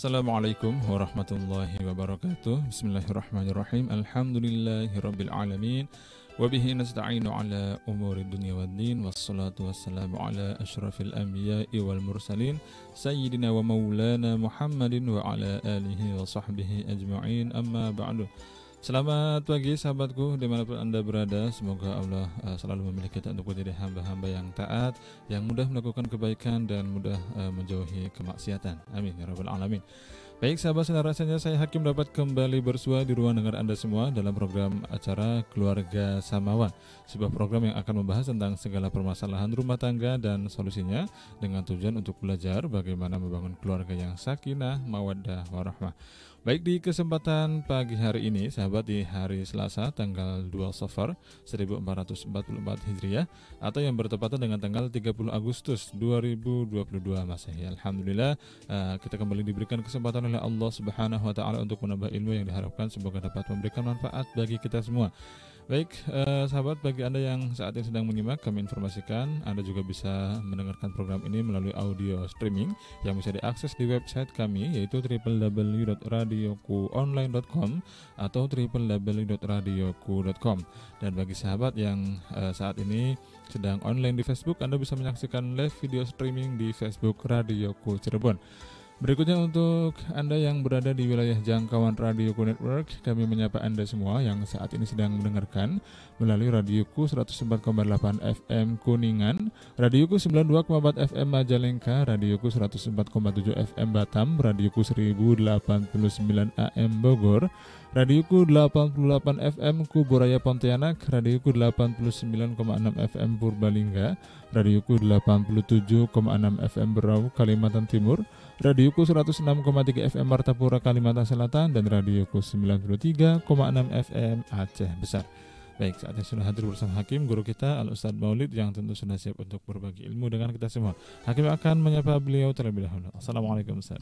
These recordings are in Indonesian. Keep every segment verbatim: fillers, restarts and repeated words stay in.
Assalamualaikum warahmatullahi wabarakatuh. Bismillahirrahmanirrahim. Alhamdulillahirrabbilalamin. Wabihi nasta'inu ala umuri dunia wa din. Wassalatu wassalamu ala ashrafil anbiya'i wal mursalin Sayyidina wa maulana Muhammadin wa ala alihi wa sahbihi ajma'in. Amma ba'du. Selamat pagi sahabatku dimanapun anda berada. Semoga Allah uh, selalu memilih kita untuk menjadi hamba-hamba yang taat, yang mudah melakukan kebaikan dan mudah uh, menjauhi kemaksiatan. Amin ya rabbal alamin. Baik sahabat saudara, rasanya saya Hakim dapat kembali bersua di ruang dengar anda semua dalam program acara Keluarga Samawa, sebuah program yang akan membahas tentang segala permasalahan rumah tangga dan solusinya dengan tujuan untuk belajar bagaimana membangun keluarga yang sakinah, mawaddah, warahmah. Baik, di kesempatan pagi hari ini sahabat, di hari Selasa tanggal dua Safar seribu empat ratus empat puluh empat Hijriah atau yang bertepatan dengan tanggal tiga puluh Agustus dua ribu dua puluh dua Masehi. Alhamdulillah uh, kita kembali diberikan kesempatan oleh Allah Subhanahu wa taala untuk menambah ilmu yang diharapkan semoga dapat memberikan manfaat bagi kita semua. Baik eh, sahabat, bagi anda yang saat ini sedang menyimak, kami informasikan anda juga bisa mendengarkan program ini melalui audio streaming yang bisa diakses di website kami, yaitu w w w titik radioqu online titik com atau w w w titik radioqu titik com. Dan bagi sahabat yang eh, saat ini sedang online di Facebook, anda bisa menyaksikan live video streaming di Facebook Radioqu Cirebon. Berikutnya untuk anda yang berada di wilayah jangkauan Radioqu Network, kami menyapa anda semua yang saat ini sedang mendengarkan melalui Radioqu seratus empat koma delapan F M Kuningan, Radioqu sembilan puluh dua koma empat F M Majalengka, Radioqu seratus empat koma tujuh F M Batam, Radioqu seribu delapan puluh sembilan A M Bogor, Radioqu delapan puluh delapan F M Kuburaya Pontianak, Radioqu delapan puluh sembilan koma enam F M Purbalingga, Radioqu delapan puluh tujuh koma enam F M Berau Kalimantan Timur, Radioqu seratus enam koma tiga F M Martapura Kalimantan Selatan, dan Radioqu sembilan puluh tiga koma enam F M Aceh Besar. Baik, saatnya sudah hadir bersama Hakim, guru kita Al-Ustaz Maulid, yang tentu sudah siap untuk berbagi ilmu dengan kita semua. Hakim akan menyapa beliau terlebih dahulu. Assalamualaikum Ustaz.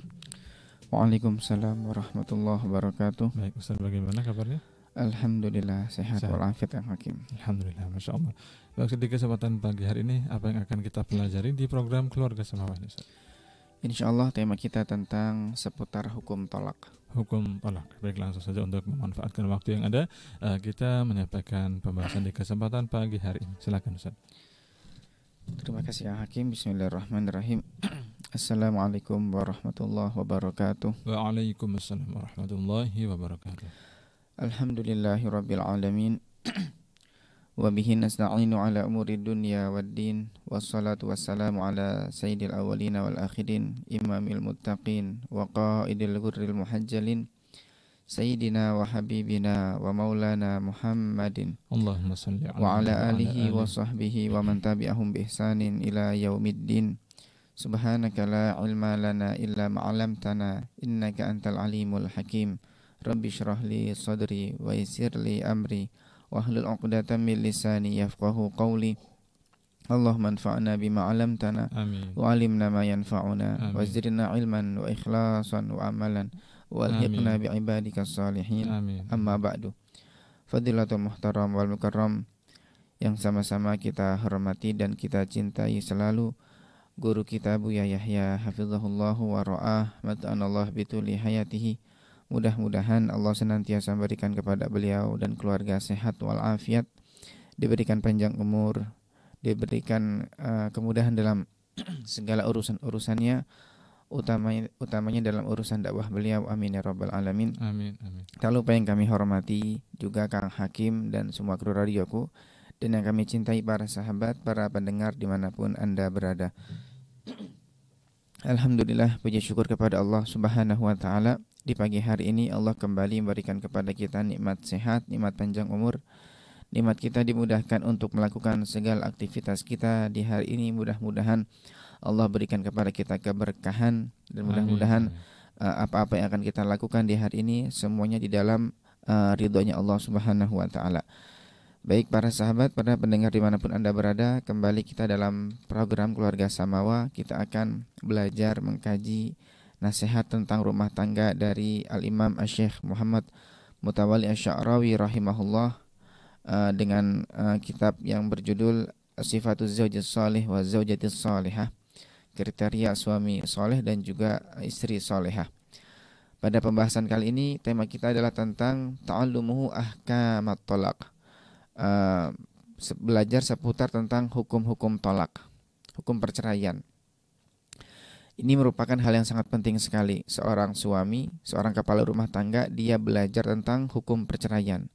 Waalaikumsalam warahmatullahi wabarakatuh. Baik Ustaz, bagaimana kabarnya? Alhamdulillah sehat walafiat Kang Hakim. Alhamdulillah, masya Allah. Baik, di kesempatan pagi hari ini apa yang akan kita pelajari di program Keluarga Samawa ini Ustaz? Insya Allah tema kita tentang seputar hukum tolak. Hukum tolak. Baik, langsung saja untuk memanfaatkan waktu yang ada, kita menyampaikan pembahasan di kesempatan pagi hari ini. Silakan Ustaz. Terima kasih Kang Hakim. Bismillahirrahmanirrahim. Assalamualaikum warahmatullahi wabarakatuh. Waalaikumsalam warahmatullahi wabarakatuh. Alhamdulillahirabbil alamin. Wa bihi nasta'inu ala umuri dunya waddin. Wassalatu wassalamu ala sayyidil awwalin wal akhirin, imamil muttaqin wa qaidil ghurril muhajjalin, sayyidina wa habibina wa maulana Muhammadin. Allahumma shalli ala wa ala alihi wa sahbihi wa man tabi'ahum bi ihsanin ila yaumiddin. Subhanaka la ilma lana illa ma'alamtana innaka antal alimul hakim. Rabbi syrah li sadri wa yisir li amri wa ahlul uqdatan min lisani yafqahu qawli. Allahumma anfa'na bima alamtana wa alimna ma yanfa'una wa zidna ilman wa ikhlasan wa amalan wa alhiqna bi ibadika salihin. Amma ba'du. Fadilatul muhtaram wal mukarram yang sama-sama kita hormati dan kita cintai selalu, guru kita Buya Yahya hafizahullahu wa ra'ah, mata'anallah bituli hayatihi. Mudah-mudahan Allah senantiasa memberikan kepada beliau dan keluarga sehat walafiat, diberikan panjang umur, diberikan uh, kemudahan dalam segala urusan-urusannya, utamanya, utamanya dalam urusan dakwah beliau. Amin ya rabbal alamin. Amin, amin. Tak lupa yang kami hormati juga Kang Hakim dan semua kru Radioqu, dan yang kami cintai para sahabat, para pendengar dimanapun anda berada. Alhamdulillah, puji syukur kepada Allah Subhanahu wa ta'ala. Di pagi hari ini Allah kembali memberikan kepada kita nikmat sehat, nikmat panjang umur, nikmat kita dimudahkan untuk melakukan segala aktivitas kita di hari ini. Mudah-mudahan Allah berikan kepada kita keberkahan, dan mudah-mudahan apa-apa yang akan kita lakukan di hari ini semuanya di dalam uh, ridhonya Allah Subhanahu wa ta'ala. Baik para sahabat, para pendengar dimanapun anda berada, kembali kita dalam program Keluarga Samawa. Kita akan belajar mengkaji nasihat tentang rumah tangga dari Al-Imam Asy-Syaikh Muhammad Mutawali Ash-Sha'rawi rahimahullah, uh, dengan uh, kitab yang berjudul Sifatul Zawjitul Salih wa Zawjitul Salihah, kriteria suami soleh dan juga istri solehah. Pada pembahasan kali ini tema kita adalah tentang ta'allumuhu ahkamat tolak, uh, belajar seputar tentang hukum-hukum tolak, hukum perceraian. Ini merupakan hal yang sangat penting sekali. Seorang suami, seorang kepala rumah tangga, dia belajar tentang hukum perceraian.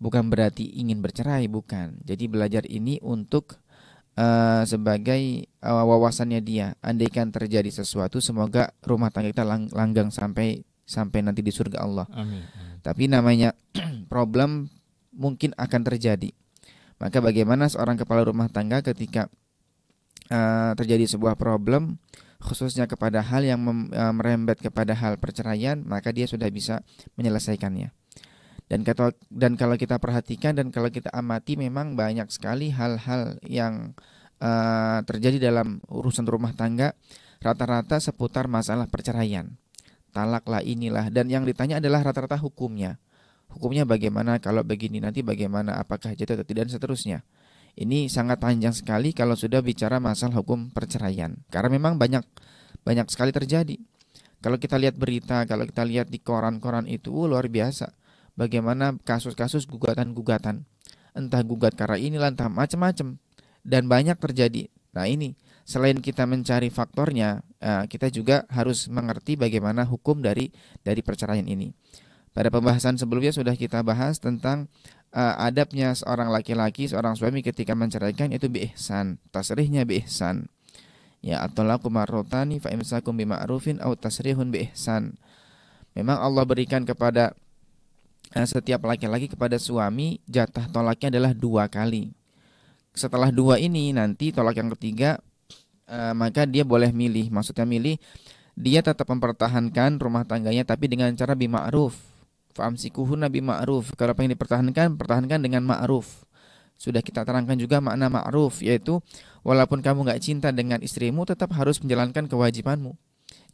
Bukan berarti ingin bercerai, bukan. Jadi belajar ini untuk uh, sebagai uh, wawasannya dia. Andaikan terjadi sesuatu, semoga rumah tangga kita lang langgang sampai sampai nanti di surga Allah. Amin. Tapi namanya problem mungkin akan terjadi. Maka bagaimana seorang kepala rumah tangga ketika uh, terjadi sebuah problem, khususnya kepada hal yang mem uh, merembet kepada hal perceraian, maka dia sudah bisa menyelesaikannya. Dan, kata, dan kalau kita perhatikan dan kalau kita amati, memang banyak sekali hal-hal yang uh, terjadi dalam urusan rumah tangga, rata-rata seputar masalah perceraian. Talaklah, inilah, dan yang ditanya adalah rata-rata hukumnya. Hukumnya bagaimana, kalau begini nanti bagaimana, apakah jatuh atau tidak, dan seterusnya. Ini sangat panjang sekali kalau sudah bicara masalah hukum perceraian, karena memang banyak, banyak sekali terjadi. Kalau kita lihat berita, kalau kita lihat di koran-koran itu, uh, luar biasa. Bagaimana kasus-kasus gugatan-gugatan, entah gugat karena inilah, entah macam-macam, dan banyak terjadi. Nah ini, selain kita mencari faktornya, kita juga harus mengerti bagaimana hukum dari dari perceraian ini. Pada pembahasan sebelumnya sudah kita bahas tentang adabnya seorang laki-laki, seorang suami ketika menceraikan, itu biihsan, tasrihnya biihsan. Ya at-talaqu marratani fa imsakum bima'rufin aw tasrihun biihsan. Memang Allah berikan kepada setiap laki-laki kepada suami jatah tolaknya adalah dua kali. Setelah dua ini nanti tolak yang ketiga, eh, maka dia boleh milih. Maksudnya milih, dia tetap mempertahankan rumah tangganya tapi dengan cara bima'ruf. Fa'amsikuhunna bima'ruf. Kalau pengen dipertahankan, pertahankan dengan ma'ruf. Sudah kita terangkan juga makna ma'ruf, yaitu walaupun kamu nggak cinta dengan istrimu, tetap harus menjalankan kewajibanmu.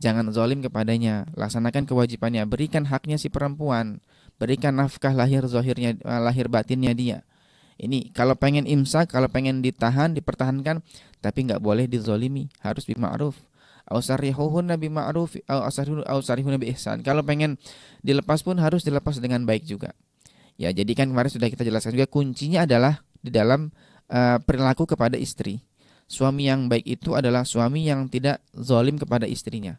Jangan zalim kepadanya, laksanakan kewajibannya, berikan haknya si perempuan, berikan nafkah lahir zohirnya, lahir batinnya dia. Ini kalau pengen imsak, kalau pengen ditahan, dipertahankan, tapi nggak boleh dizolimi, harus bima'ruf. Ausarihunna bima'ruf, ausarihunna biihsan. Kalau pengen dilepas pun harus dilepas dengan baik juga. Ya, jadi kan kemarin sudah kita jelaskan juga, kuncinya adalah di dalam uh, perilaku kepada istri. Suami yang baik itu adalah suami yang tidak zolim kepada istrinya.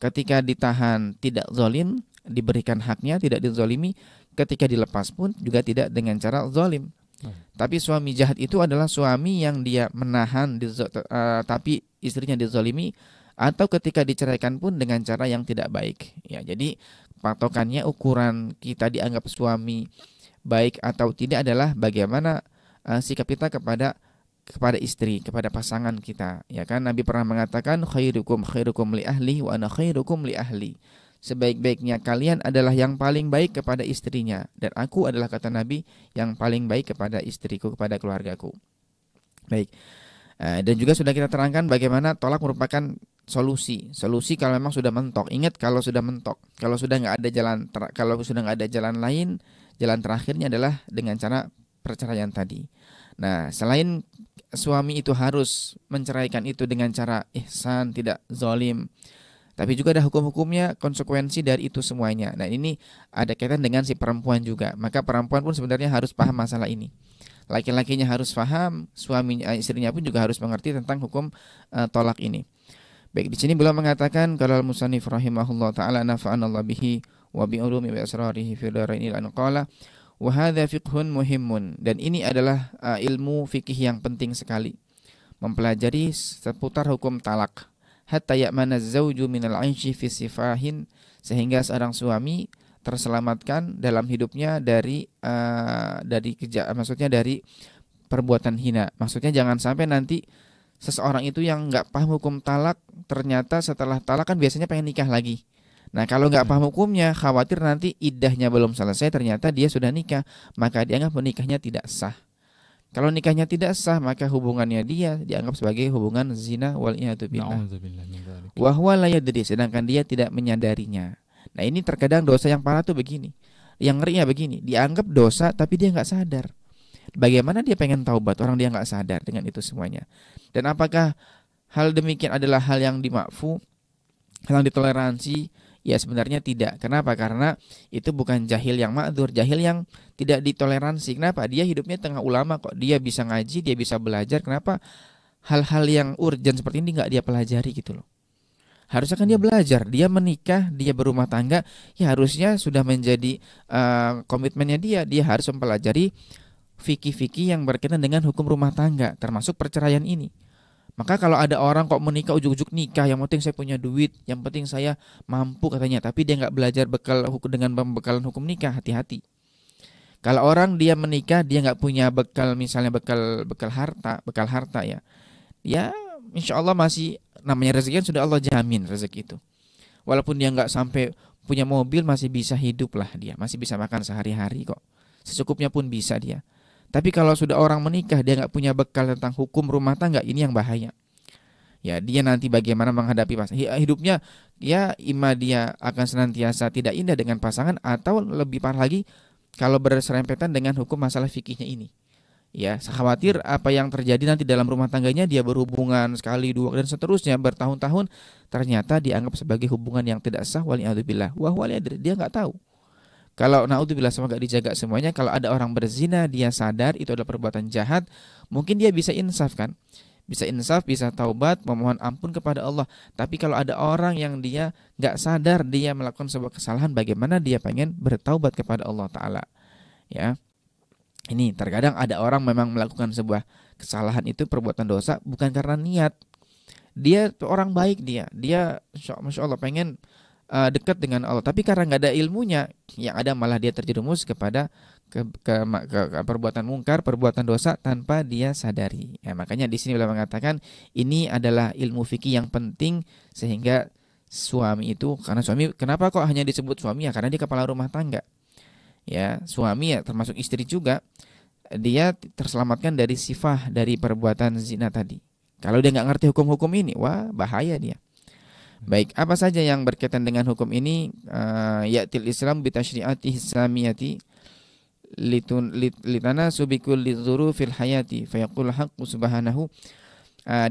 Ketika ditahan tidak zolim, diberikan haknya, tidak dizolimi. Ketika dilepas pun juga tidak dengan cara zolim. hmm. Tapi suami jahat itu adalah suami yang dia menahan dizo, uh, tapi istrinya dizolimi, atau ketika diceraikan pun dengan cara yang tidak baik. Ya, jadi patokannya, ukuran kita dianggap suami baik atau tidak adalah bagaimana uh, sikap kita kepada kepada istri, kepada pasangan kita. Ya kan, Nabi pernah mengatakan khairukum khairukum li ahli wa ana khairukum li ahli. Sebaik-baiknya kalian adalah yang paling baik kepada istrinya, dan aku adalah, kata Nabi, yang paling baik kepada istriku, kepada keluargaku. Baik, dan juga sudah kita terangkan bagaimana tolak merupakan solusi. Solusi kalau memang sudah mentok. Ingat, kalau sudah mentok, kalau sudah nggak ada jalan, kalau sudah nggak ada jalan lain, jalan terakhirnya adalah dengan cara perceraian tadi. Nah, selain suami itu harus menceraikan itu dengan cara ihsan, tidak zalim, tapi juga ada hukum-hukumnya, konsekuensi dari itu semuanya. Nah ini ada kaitan dengan si perempuan juga. Maka perempuan pun sebenarnya harus paham masalah ini. Laki-lakinya harus paham, suaminya, istrinya pun juga harus mengerti tentang hukum uh, tolak ini. Baik, di sini beliau mengatakan qala al-musannif rahimahullah taala nafa'anallahu bihi wa bi ulumi wa asrarihi fi dharainil anqala wa hadza fiqhun muhimmun. Dan ini adalah uh, ilmu fikih yang penting sekali, mempelajari seputar hukum talak. Hatta ya'mana az-zawju minal 'ayshi fi sifahin, sehingga seorang suami terselamatkan dalam hidupnya dari uh, dari keja maksudnya dari perbuatan hina. Maksudnya jangan sampai nanti seseorang itu yang nggak paham hukum talak, ternyata setelah talak kan biasanya pengen nikah lagi. Nah, kalau nggak paham hukumnya, khawatir nanti iddahnya belum selesai, ternyata dia sudah nikah, maka dianggap menikahnya tidak sah. Kalau nikahnya tidak sah, maka hubungannya dia dianggap sebagai hubungan zina wal iyadzu billah. Wa huwa la yadri, sedangkan dia tidak menyadarinya. Nah, ini terkadang dosa yang parah tuh begini. Yang ngerinya begini, dianggap dosa tapi dia nggak sadar. Bagaimana dia pengen taubat, orang dia nggak sadar dengan itu semuanya. Dan apakah hal demikian adalah hal yang dimakfu, hal yang ditoleransi, Ya sebenarnya tidak. Kenapa? Karena itu bukan jahil yang ma'dzur, jahil yang tidak ditoleransi. Kenapa? Dia hidupnya tengah ulama kok, dia bisa ngaji, dia bisa belajar. Kenapa hal-hal yang urgent seperti ini nggak dia pelajari gitu loh? Harusnya kan dia belajar, dia menikah, dia berumah tangga, ya harusnya sudah menjadi uh, komitmennya dia. Dia harus mempelajari fikih-fikih yang berkaitan dengan hukum rumah tangga, termasuk perceraian ini. Maka kalau ada orang kok menikah ujuk-ujuk nikah, yang penting saya punya duit, yang penting saya mampu katanya, tapi dia nggak belajar bekal hukum dengan pembekalan hukum nikah, hati-hati. Kalau orang dia menikah dia nggak punya bekal, misalnya bekal bekal harta, bekal harta ya, ya insya Allah masih namanya rezeki sudah Allah jamin rezeki itu. Walaupun dia nggak sampai punya mobil masih bisa hidup lah dia, masih bisa makan sehari-hari kok, secukupnya pun bisa dia. Tapi kalau sudah orang menikah, dia nggak punya bekal tentang hukum rumah tangga, ini yang bahaya. Ya, dia nanti bagaimana menghadapi pasangan. Hidupnya, ya ima dia akan senantiasa tidak indah dengan pasangan, atau lebih parah lagi, kalau berserempetan dengan hukum masalah fikihnya ini. Ya, khawatir apa yang terjadi nanti dalam rumah tangganya, dia berhubungan sekali, dua, dan seterusnya, bertahun-tahun, ternyata dianggap sebagai hubungan yang tidak sah, waliyadzubillah. Wah, waliyadzubillah, dia nggak tahu. Kalau naudzubillah semoga dijaga semuanya. Kalau ada orang berzina dia sadar itu adalah perbuatan jahat, mungkin dia bisa insaf kan, bisa insaf, bisa taubat, memohon ampun kepada Allah. Tapi kalau ada orang yang dia nggak sadar dia melakukan sebuah kesalahan, bagaimana dia pengen bertaubat kepada Allah Taala? Ya, ini terkadang ada orang memang melakukan sebuah kesalahan itu perbuatan dosa bukan karena niat. Dia orang baik dia, dia masya Allah pengen dekat dengan Allah, tapi karena nggak ada ilmunya, yang ada malah dia terjerumus kepada ke, ke, ke, ke perbuatan mungkar, perbuatan dosa tanpa dia sadari. Ya, makanya di sini beliau mengatakan ini adalah ilmu fikih yang penting sehingga suami itu, karena suami kenapa kok hanya disebut suami ya? Karena dia kepala rumah tangga. Ya, suami ya termasuk istri juga dia terselamatkan dari sifah dari perbuatan zina tadi. Kalau dia nggak ngerti hukum-hukum ini, wah bahaya dia. Baik, apa saja yang berkaitan dengan hukum ini? Ya'til Islam bitasyri'ati islamiyati litana subikul lidzuru fil hayati fayaqul haqqu subhanahu.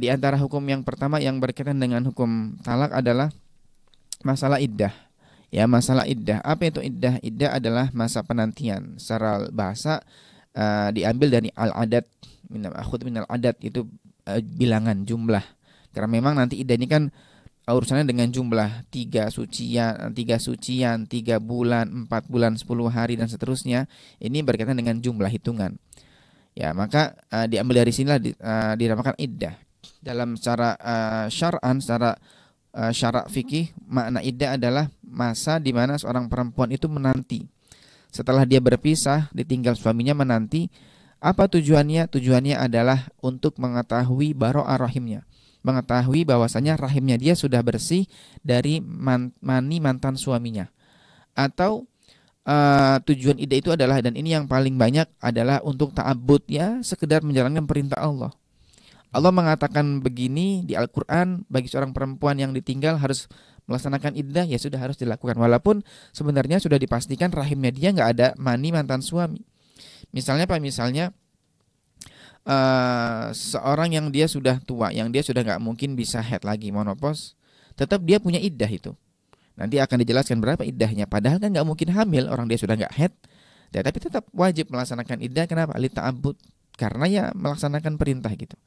Di antara hukum yang pertama yang berkaitan dengan hukum talak adalah masalah iddah. Ya, masalah iddah. Apa itu iddah? Iddah adalah masa penantian. Secara bahasa uh, diambil dari al-adat, minal akhud minal adat, itu uh, bilangan jumlah. Karena memang nanti iddah ini kan urusannya dengan jumlah tiga sucian, tiga sucian, tiga bulan, empat bulan, sepuluh hari dan seterusnya. Ini berkaitan dengan jumlah hitungan. Ya maka uh, diambil dari sinilah di, uh, dinamakan iddah. Dalam secara uh, syar'an, secara uh, syarak fikih, makna iddah adalah masa di mana seorang perempuan itu menanti setelah dia berpisah, ditinggal suaminya menanti. Apa tujuannya? Tujuannya adalah untuk mengetahui baro'ah rahimnya, mengetahui bahwasanya rahimnya dia sudah bersih dari man, mani mantan suaminya. Atau uh, tujuan ide itu adalah, dan ini yang paling banyak adalah untuk ta'abbud ya, sekedar menjalankan perintah Allah. Allah mengatakan begini di Al-Quran, bagi seorang perempuan yang ditinggal harus melaksanakan iddah, ya sudah harus dilakukan. Walaupun sebenarnya sudah dipastikan rahimnya dia nggak ada mani mantan suami. Misalnya apa? Misalnya Uh, seorang yang dia sudah tua, yang dia sudah nggak mungkin bisa head lagi, monopos, tetap dia punya iddah itu. Nanti akan dijelaskan berapa iddahnya. Padahal kan nggak mungkin hamil, orang dia sudah nggak head, tapi tetap wajib melaksanakan iddah. Kenapa? Li ta'abbud, karena ya melaksanakan perintah gitu.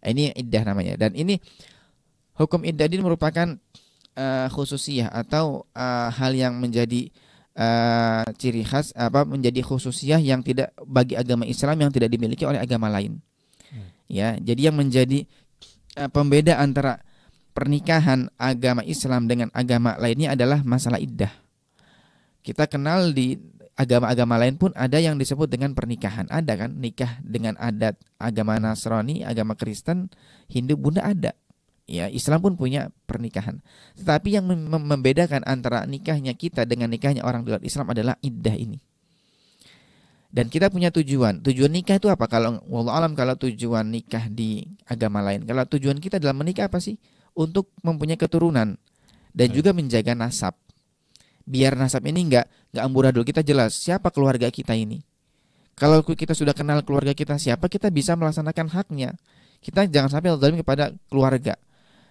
Ini iddah namanya. Dan ini hukum iddah ini merupakan uh, khususiyah atau uh, hal yang menjadi Uh, ciri khas, apa menjadi khususiyah yang tidak bagi agama Islam, yang tidak dimiliki oleh agama lain. Hmm. Ya, jadi yang menjadi uh, pembeda antara pernikahan agama Islam dengan agama lainnya adalah masalah iddah. Kita kenal di agama-agama lain pun ada yang disebut dengan pernikahan, ada kan nikah dengan adat, agama Nasrani, agama Kristen, Hindu, Buddha ada. Ya, Islam pun punya pernikahan. Tetapi yang membedakan antara nikahnya kita dengan nikahnya orang di luar Islam adalah iddah ini. Dan kita punya tujuan. Tujuan nikah itu apa? Kalau wallahu alam, kalau tujuan nikah di agama lain, kalau tujuan kita dalam menikah apa sih? Untuk mempunyai keturunan dan juga menjaga nasab. Biar nasab ini enggak enggak amburadul, kita jelas siapa keluarga kita ini. Kalau kita sudah kenal keluarga kita siapa, kita bisa melaksanakan haknya. Kita jangan sampai zalim kepada keluarga.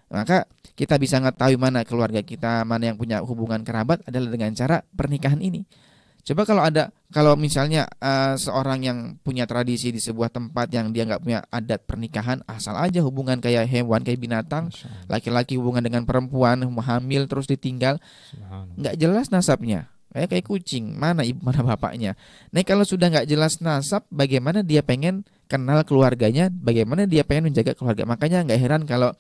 Maka kita bisa mengetahui mana keluarga kita, mana yang punya hubungan kerabat adalah dengan cara pernikahan ini. Coba kalau ada, kalau misalnya uh, seorang yang punya tradisi di sebuah tempat yang dia nggak punya adat pernikahan, asal aja hubungan kayak hewan, kayak binatang, laki-laki hubungan dengan perempuan, hamil terus ditinggal, nggak jelas nasabnya. Kayak kayak kucing, mana ibu, mana bapaknya. Nah kalau sudah nggak jelas nasab, bagaimana dia pengen kenal keluarganya, bagaimana dia pengen menjaga keluarga. Makanya nggak heran kalau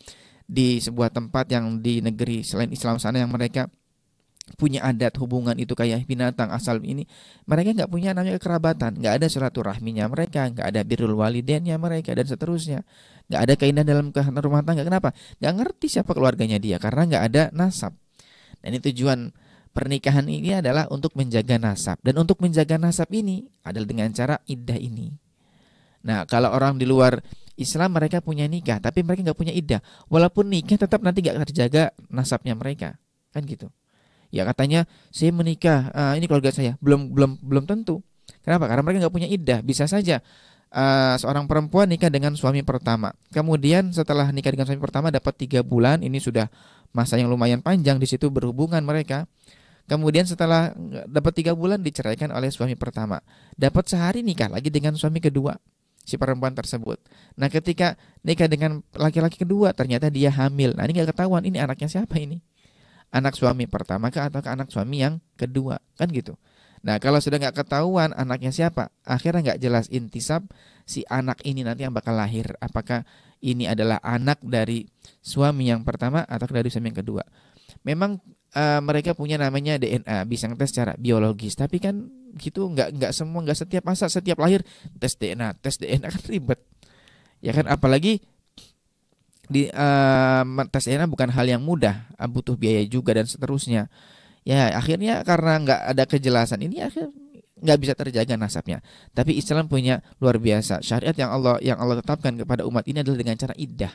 di sebuah tempat yang di negeri selain Islam sana yang mereka punya adat hubungan itu kayak binatang asal ini, mereka nggak punya namanya kekerabatan, nggak ada silaturahminya mereka, nggak ada birrul walidainnya mereka dan seterusnya, nggak ada keindahan dalam rumah tangga. Kenapa? Nggak ngerti siapa keluarganya dia karena nggak ada nasab. Dan ini tujuan pernikahan ini adalah untuk menjaga nasab, dan untuk menjaga nasab ini adalah dengan cara iddah ini. Nah kalau orang di luar Islam mereka punya nikah tapi mereka nggak punya iddah, walaupun nikah tetap nanti nggak terjaga nasabnya mereka, kan gitu. Ya katanya saya menikah, uh, ini keluarga saya, belum belum belum tentu. Kenapa? Karena mereka nggak punya iddah. Bisa saja uh, seorang perempuan nikah dengan suami pertama, kemudian setelah nikah dengan suami pertama dapat tiga bulan, ini sudah masa yang lumayan panjang di situ berhubungan mereka. Kemudian setelah dapat tiga bulan diceraikan oleh suami pertama, dapat sehari nikah lagi dengan suami kedua si perempuan tersebut. Nah ketika nikah dengan laki-laki kedua ternyata dia hamil. Nah ini nggak ketahuan, ini anaknya siapa ini? Anak suami pertama ke atau ke anak suami yang kedua, kan gitu. Nah kalau sudah nggak ketahuan anaknya siapa, akhirnya nggak jelas intisab si anak ini nanti yang bakal lahir. Apakah ini adalah anak dari suami yang pertama atau dari suami yang kedua? Memang uh, mereka punya namanya D N A, bisa ngetes secara biologis. Tapi kan gitu nggak nggak semua, nggak setiap masa setiap lahir tes D N A, tes D N A kan ribet. Ya kan, apalagi di uh, tes D N A bukan hal yang mudah, butuh biaya juga dan seterusnya. Ya akhirnya karena nggak ada kejelasan ini, akhirnya nggak bisa terjaga nasabnya. Tapi Islam punya luar biasa, syariat yang Allah yang Allah tetapkan kepada umat ini adalah dengan cara iddah.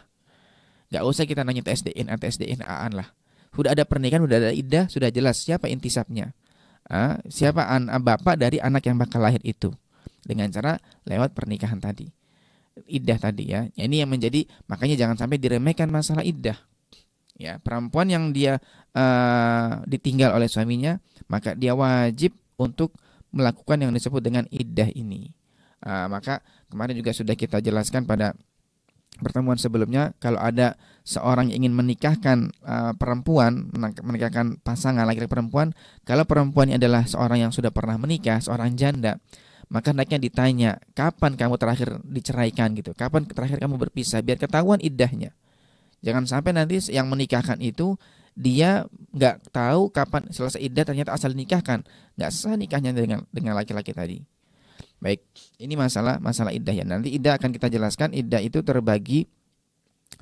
Nggak usah kita nanya tes D N A, tes D N A-an lah. Sudah ada pernikahan, sudah ada iddah, sudah jelas siapa intisabnya, ah, siapa an bapak dari anak yang bakal lahir itu, dengan cara lewat pernikahan tadi, iddah tadi ya. Ini yang menjadi, makanya jangan sampai diremehkan masalah iddah. Ya, perempuan yang dia uh, ditinggal oleh suaminya, maka dia wajib untuk melakukan yang disebut dengan iddah ini. Uh, maka kemarin juga sudah kita jelaskan pada pertemuan sebelumnya, kalau ada seorang yang ingin menikahkan uh, perempuan, menikahkan pasangan laki-laki perempuan, kalau perempuannya adalah seorang yang sudah pernah menikah, seorang janda, maka hendaknya ditanya, kapan kamu terakhir diceraikan gitu, kapan terakhir kamu berpisah, biar ketahuan iddahnya. Jangan sampai nanti yang menikahkan itu dia nggak tahu kapan selesai iddah, ternyata asal dinikahkan, nggak sah nikahnya dengan dengan laki-laki tadi. Baik, ini masalah masalah iddah ya. Nanti iddah akan kita jelaskan. Iddah itu terbagi,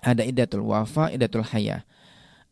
ada iddatul wafa, iddatul haya.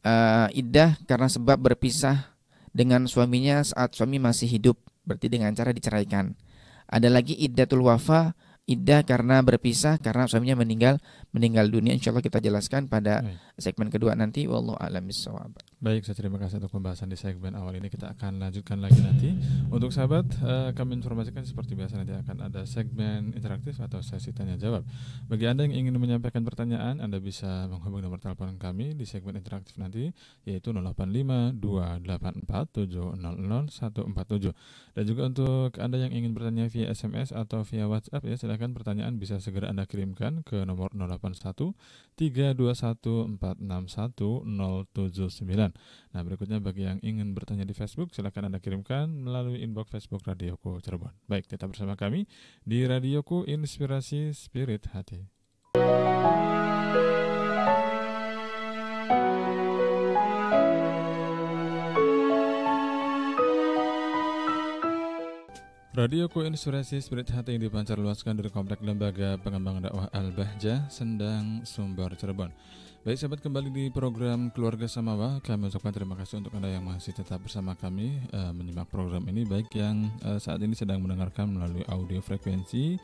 Uh, iddah karena sebab berpisah dengan suaminya saat suami masih hidup, berarti dengan cara diceraikan. Ada lagi iddatul wafa, iddah karena berpisah karena suaminya meninggal meninggal dunia. Insya Allah kita jelaskan pada segmen kedua nanti. Wallahu a'lam bishawab. Baik, saya terima kasih untuk pembahasan di segmen awal ini. Kita akan lanjutkan lagi nanti. Untuk sahabat, eh, kami informasikan seperti biasa nanti akan ada segmen interaktif atau sesi tanya jawab. Bagi Anda yang ingin menyampaikan pertanyaan, Anda bisa menghubungi nomor telepon kami di segmen interaktif nanti, yaitu nol delapan lima dua delapan empat tujuh nol nol satu empat tujuh. Dan juga untuk Anda yang ingin bertanya via S M S atau via WhatsApp ya, silakan pertanyaan bisa segera Anda kirimkan ke nomor nol delapan satu tiga dua satu empat enam satu nol tujuh sembilan. Nah, berikutnya bagi yang ingin bertanya di Facebook, silakan Anda kirimkan melalui inbox Facebook Radioqu Cirebon. Baik, tetap bersama kami di Radioqu Inspirasi Spirit Hati. Radioqu Inspirasi Spirit Hati yang dipancarluaskan dari Komplek Lembaga Pengembangan Dakwah Al-Bahjah, Sendang, Sumbar, Cirebon. Baik sahabat, kembali di program Keluarga Samawa. Kami ucapkan terima kasih untuk Anda yang masih tetap bersama kami uh, menyimak program ini, baik yang uh, saat ini sedang mendengarkan melalui audio frekuensi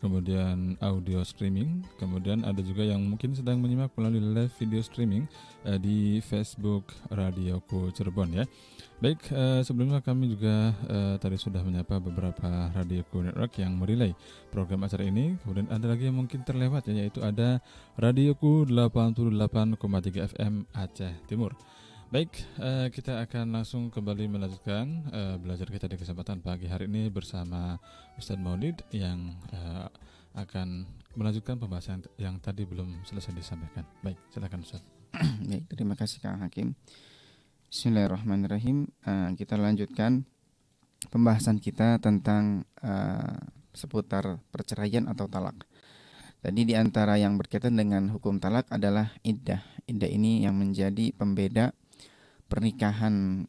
kemudian audio streaming, kemudian ada juga yang mungkin sedang menyimak melalui live video streaming eh, di Facebook Radioqu Cirebon ya. Baik, eh, sebelumnya kami juga eh, tadi sudah menyapa beberapa Radioqu Network yang merilai program acara ini. Kemudian ada lagi yang mungkin terlewat ya, yaitu ada Radioqu delapan puluh delapan koma tiga F M Aceh Timur. Baik, eh, kita akan langsung kembali melanjutkan eh, belajar kita di kesempatan pagi hari ini bersama Ustaz Maulid yang eh, akan melanjutkan pembahasan yang tadi belum selesai disampaikan. Baik, silakan Ustaz. Baik, terima kasih Kang Hakim. Bismillahirrahmanirrahim. Eh, kita lanjutkan pembahasan kita tentang eh, seputar perceraian atau talak. Tadi di antara yang berkaitan dengan hukum talak adalah iddah. Iddah ini yang menjadi pembeda pernikahan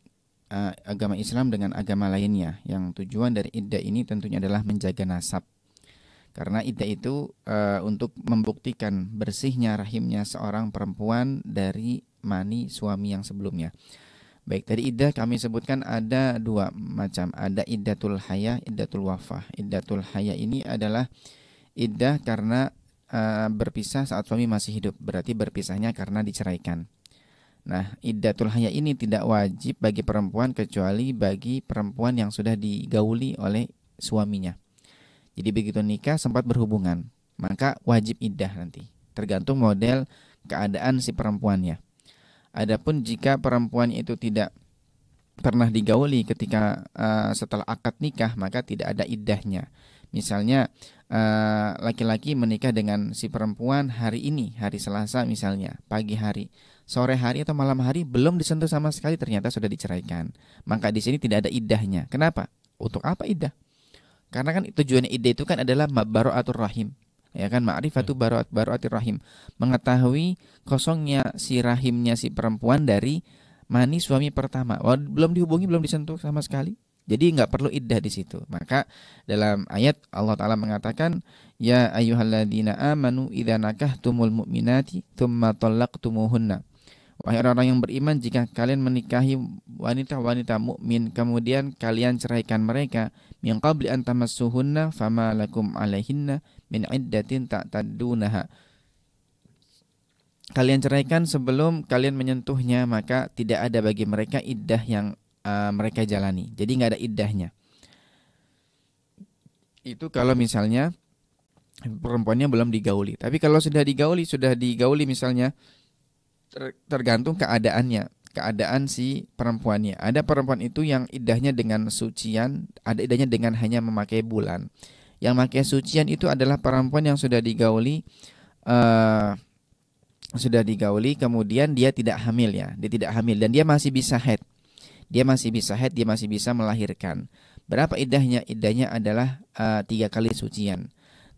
uh, agama Islam dengan agama lainnya, yang tujuan dari iddah ini tentunya adalah menjaga nasab, karena iddah itu uh, untuk membuktikan bersihnya rahimnya seorang perempuan dari mani suami yang sebelumnya. Baik, tadi iddah kami sebutkan ada dua macam, ada iddatul haya, iddatul wafah. Iddatul haya ini adalah iddah karena uh, berpisah saat suami masih hidup, berarti berpisahnya karena diceraikan. Nah, iddatul haya ini tidak wajib bagi perempuan kecuali bagi perempuan yang sudah digauli oleh suaminya. Jadi begitu nikah sempat berhubungan, maka wajib iddah nanti, tergantung model keadaan si perempuannya. Adapun jika perempuan itu tidak pernah digauli ketika uh, setelah akad nikah, maka tidak ada iddahnya. Misalnya uh, laki-laki menikah dengan si perempuan hari ini, hari Selasa misalnya, pagi hari, sore hari atau malam hari belum disentuh sama sekali, ternyata sudah diceraikan. Maka di sini tidak ada iddahnya. Kenapa? Untuk apa iddah? Karena kan tujuannya iddah itu kan adalah baro'atur rahim. Ya kan, ma'rifatu baro'at baro'atir rahim. Mengetahui kosongnya si rahimnya si perempuan dari mani suami pertama. Wah, belum dihubungi, belum disentuh sama sekali. Jadi nggak perlu iddah di situ. Maka dalam ayat Allah Ta'ala mengatakan, ya ayyuhalladzina amanu idza nakahtumul mu'minati tsumma talaqtumuhunna. Wahai orang-orang yang beriman, jika kalian menikahi wanita-wanita mukmin kemudian kalian ceraikan mereka, min qabli an tamassuhunna fama lakum alaihinna min iddatin ta'taddunaha. Kalian ceraikan sebelum kalian menyentuhnya, maka tidak ada bagi mereka iddah yang uh, mereka jalani. Jadi nggak ada iddahnya. Itu kalau misalnya perempuannya belum digauli. Tapi kalau sudah digauli, sudah digauli misalnya, tergantung keadaannya, keadaan si perempuannya. Ada perempuan itu yang iddahnya dengan sucian, ada iddahnya dengan hanya memakai bulan. Yang memakai sucian itu adalah perempuan yang sudah digauli, uh, sudah digauli, kemudian dia tidak hamil ya, dia tidak hamil dan dia masih bisa haid, dia masih bisa haid, dia masih bisa melahirkan. Berapa iddahnya? Iddahnya adalah uh, tiga kali sucian.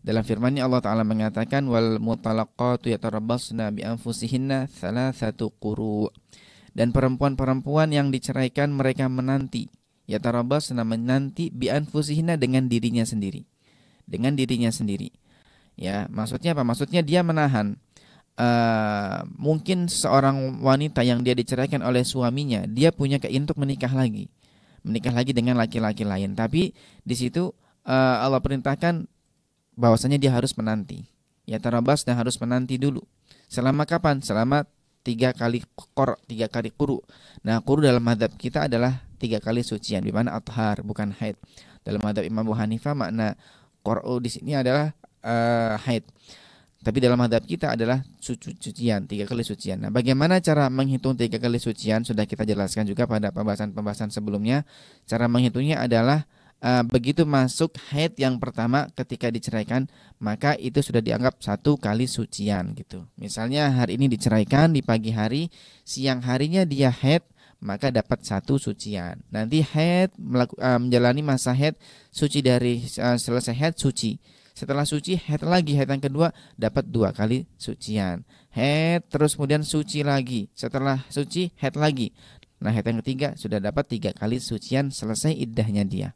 Dalam firman-Nya Allah Ta'ala mengatakan, wal mutalaqqatu yatarabbasna bi anfusihinna thalathatu quru'. Dan perempuan-perempuan yang diceraikan mereka menanti, yatarabbasna menanti bi anfusihinna dengan dirinya sendiri. Dengan dirinya sendiri. Ya, maksudnya apa? Maksudnya dia menahan. Uh, mungkin seorang wanita yang dia diceraikan oleh suaminya, dia punya keinginan untuk menikah lagi. Menikah lagi dengan laki-laki lain, tapi di situ uh, Allah perintahkan bahwasanya dia harus menanti. Ya tarabas dan harus menanti dulu. Selama kapan? Selama tiga kali kor, tiga kali kuru. Nah, kuru dalam madhab kita adalah tiga kali sucian, di mana athar bukan haid. Dalam madhab Imam Abu Hanifah makna kuru di sini adalah uh, haid. Tapi dalam madhab kita adalah suci, sucian, tiga kali sucian. Nah, bagaimana cara menghitung tiga kali sucian? Sudah kita jelaskan juga pada pembahasan-pembahasan sebelumnya. Cara menghitungnya adalah Uh, begitu masuk haid yang pertama ketika diceraikan, maka itu sudah dianggap satu kali sucian gitu. Misalnya hari ini diceraikan di pagi hari, siang harinya dia haid, maka dapat satu sucian. Nanti haid melaku, uh, menjalani masa haid, suci dari uh, selesai haid suci. Setelah suci haid lagi, haid yang kedua dapat dua kali sucian. Haid terus kemudian suci lagi. Setelah suci haid lagi. Nah, haid yang ketiga sudah dapat tiga kali sucian, selesai iddahnya dia.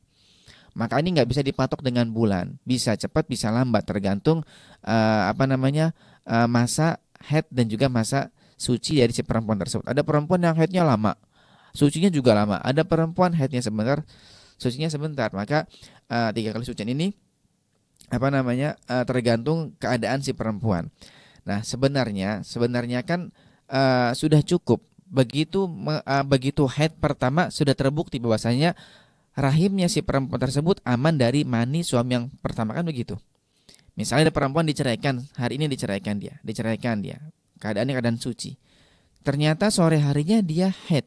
Maka ini nggak bisa dipatok dengan bulan, bisa cepat, bisa lambat, tergantung uh, apa namanya uh, masa haid dan juga masa suci dari si perempuan tersebut. Ada perempuan yang haidnya lama, sucinya juga lama. Ada perempuan haidnya sebentar, sucinya sebentar. Maka uh, tiga kali sucian ini apa namanya uh, tergantung keadaan si perempuan. Nah sebenarnya sebenarnya kan uh, sudah cukup begitu uh, begitu haid pertama sudah terbukti bahwasanya rahimnya si perempuan tersebut aman dari mani suami yang pertama, kan begitu. Misalnya ada perempuan diceraikan, hari ini diceraikan dia, diceraikan dia, keadaannya keadaan suci. Ternyata sore harinya dia haid.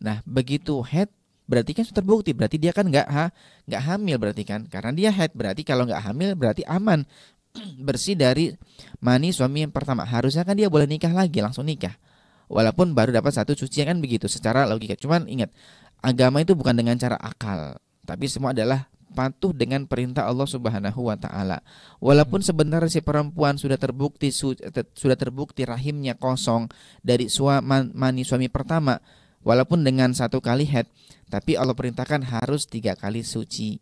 Nah begitu haid berarti kan sudah terbukti, berarti dia kan nggak ha, nggak hamil berarti kan, karena dia haid berarti kalau nggak hamil berarti aman bersih dari mani suami yang pertama. Harusnya kan dia boleh nikah lagi, langsung nikah, walaupun baru dapat satu cucian, kan begitu secara logika. Cuman ingat, agama itu bukan dengan cara akal, tapi semua adalah patuh dengan perintah Allah Subhanahu wa Ta'ala. Walaupun sebenarnya si perempuan sudah terbukti su, te, sudah terbukti rahimnya kosong dari suami mani suami pertama, walaupun dengan satu kali haid, tapi Allah perintahkan harus tiga kali suci.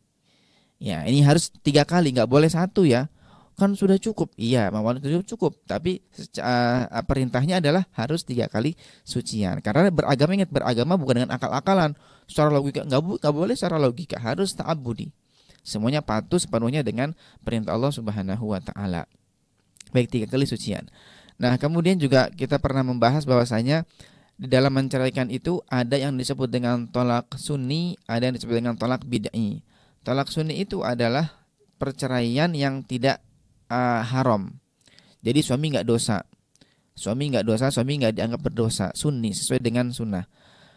Ya, ini harus tiga kali, nggak boleh satu ya. Kan sudah cukup, iya, mawon cukup, cukup. Tapi uh, perintahnya adalah harus tiga kali sucian. Karena beragama, ingat, beragama bukan dengan akal-akalan. Secara logika nggak, nggak boleh, secara logika harus taat budi. Semuanya patuh sepenuhnya dengan perintah Allah Subhanahu wa Ta'ala. Baik, tiga kali sucian. Nah, kemudian juga kita pernah membahas bahwasanya di dalam menceraikan itu ada yang disebut dengan tolak sunni, ada yang disebut dengan tolak bid'i. Tolak sunni itu adalah perceraian yang tidak uh, haram. Jadi suami nggak dosa, suami nggak dosa, suami nggak dianggap berdosa. Sunni, sesuai dengan sunnah.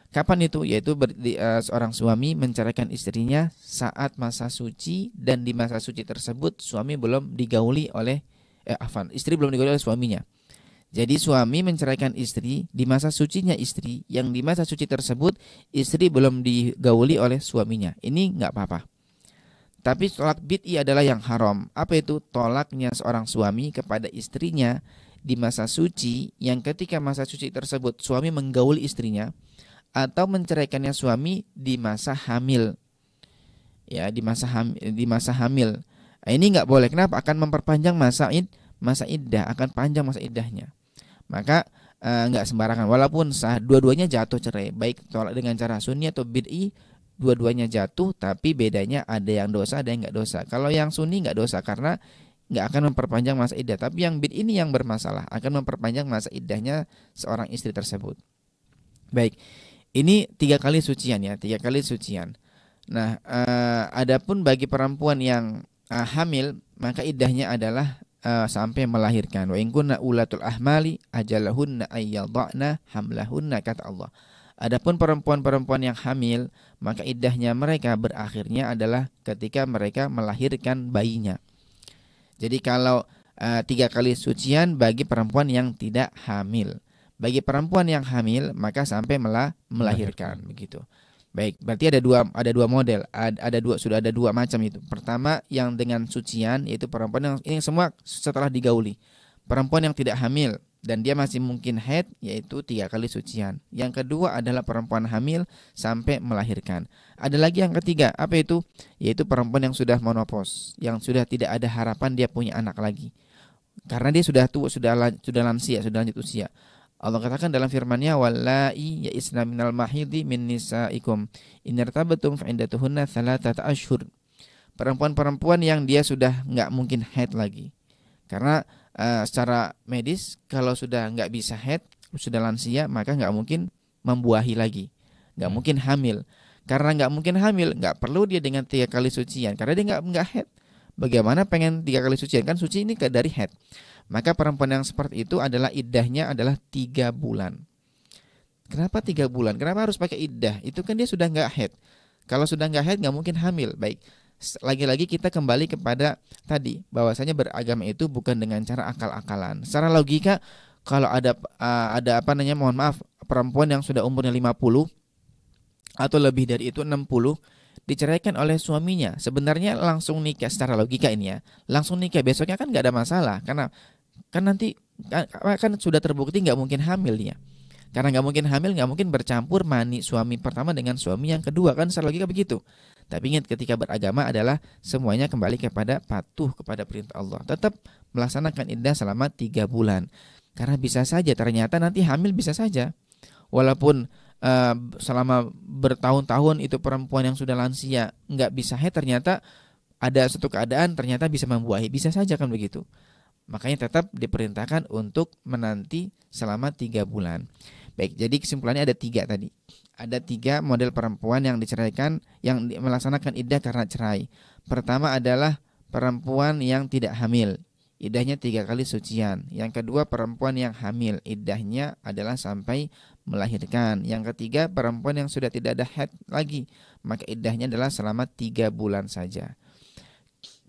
Kapan itu? Yaitu ber, di, uh, seorang suami menceraikan istrinya saat masa suci, dan di masa suci tersebut suami belum digauli oleh eh, afan, istri belum digauli oleh suaminya. Jadi suami menceraikan istri di masa sucinya istri, yang di masa suci tersebut istri belum digauli oleh suaminya. Ini nggak apa-apa. Tapi tolak bid'i adalah yang haram. Apa itu? Tolaknya seorang suami kepada istrinya di masa suci, yang ketika masa suci tersebut suami menggauli istrinya, atau menceraikannya suami di masa hamil. Ya, di masa hamil, di masa hamil. Nah, ini nggak boleh. Kenapa? Akan memperpanjang masa id, masa iddah, akan panjang masa iddahnya. Maka nggak eh, sembarangan, walaupun sah dua-duanya jatuh cerai, baik tolak dengan cara sunni atau bid'i, dua-duanya jatuh. Tapi bedanya ada yang dosa, ada yang nggak dosa. Kalau yang sunni nggak dosa karena nggak akan memperpanjang masa iddah. Tapi yang bid'i ini yang bermasalah, akan memperpanjang masa iddahnya seorang istri tersebut. Baik, ini tiga kali sucian ya, tiga kali sucian. Nah, eh, adapun bagi perempuan yang eh, hamil, maka iddahnya adalah Uh, sampai melahirkan. Wa in kunna ulatul ahmali ajalahunna ayyadhna hamlahunna, kata Allah. Adapun perempuan-perempuan yang hamil, maka iddahnya mereka berakhirnya adalah ketika mereka melahirkan bayinya. Jadi kalau uh, tiga kali sucian bagi perempuan yang tidak hamil. Bagi perempuan yang hamil maka sampai melah melahirkan, begitu. Baik, berarti ada dua ada dua model, ada, ada dua sudah ada dua macam itu. Pertama yang dengan sucian, yaitu perempuan yang ini semua setelah digauli. Perempuan yang tidak hamil dan dia masih mungkin haid, yaitu tiga kali sucian. Yang kedua adalah perempuan hamil sampai melahirkan. Ada lagi yang ketiga, apa itu? Yaitu perempuan yang sudah menopause, yang sudah tidak ada harapan dia punya anak lagi. Karena dia sudah tua, sudah sudah lansia, sudah lanjut usia. Allah katakan dalam firman-Nya, "Wallahi ya isna minal mahidhi min nisaikum in irtabtum fa iddatuhunna thalathata ashhur." Perempuan-perempuan yang dia sudah nggak mungkin haid lagi. Karena uh, secara medis kalau sudah nggak bisa haid, sudah lansia, maka nggak mungkin membuahi lagi, nggak mungkin hamil. Karena nggak mungkin hamil, nggak perlu dia dengan tiga kali sucian, karena dia nggak nggak haid. Bagaimana pengen tiga kali sucian? Kan suci ini dari haid. Maka perempuan yang seperti itu adalah iddahnya adalah tiga bulan. Kenapa tiga bulan? Kenapa harus pakai iddah? Itu kan dia sudah nggak haid. Kalau sudah nggak haid nggak mungkin hamil. Baik, lagi-lagi kita kembali kepada tadi, bahwasanya beragama itu bukan dengan cara akal-akalan. Secara logika, kalau ada ada apa namanya, mohon maaf, perempuan yang sudah umurnya lima puluh atau lebih dari itu enam puluh diceraikan oleh suaminya, sebenarnya langsung nikah, secara logika ini ya, langsung nikah, besoknya kan nggak ada masalah, karena kan nanti kan, kan sudah terbukti nggak mungkin hamil dia. Karena nggak mungkin hamil, nggak mungkin bercampur mani suami pertama dengan suami yang kedua, kan secara logika begitu. Tapi ingat, ketika beragama adalah semuanya kembali kepada patuh kepada perintah Allah, tetap melaksanakan iddah selama tiga bulan. Karena bisa saja ternyata nanti hamil, bisa saja walaupun Uh, selama bertahun-tahun itu perempuan yang sudah lansia nggak bisa haid, ternyata ada suatu keadaan ternyata bisa membuahi, bisa saja kan begitu. Makanya tetap diperintahkan untuk menanti selama tiga bulan. Baik, jadi kesimpulannya ada tiga tadi. Ada tiga model perempuan yang diceraikan, yang melaksanakan iddah karena cerai. Pertama adalah perempuan yang tidak hamil, iddahnya tiga kali sucian. Yang kedua, perempuan yang hamil, iddahnya adalah sampai melahirkan. Yang ketiga, perempuan yang sudah tidak ada haid lagi, maka iddahnya adalah selama tiga bulan saja.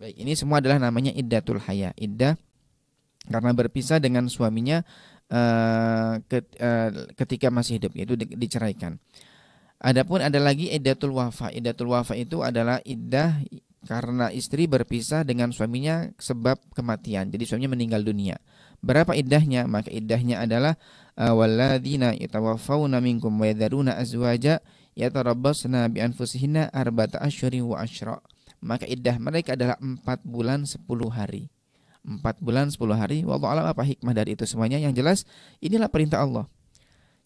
Baik, ini semua adalah namanya iddatul haya, iddah karena berpisah dengan suaminya uh, ket, uh, ketika masih hidup, yaitu di, diceraikan. Adapun ada lagi iddatul wafa. Iddatul wafa itu adalah iddah karena istri berpisah dengan suaminya sebab kematian, jadi suaminya meninggal dunia. Berapa iddahnya? Maka iddahnya adalah walladzina yatawaffawna minkum wa yadharuna azwaja yatarabbasna bi anfusihinna arba'ata asyhurin wa asyra. Maka iddah mereka adalah empat bulan sepuluh hari. empat bulan sepuluh hari. Wallahu a'lam apa hikmah dari itu semuanya. Yang jelas inilah perintah Allah.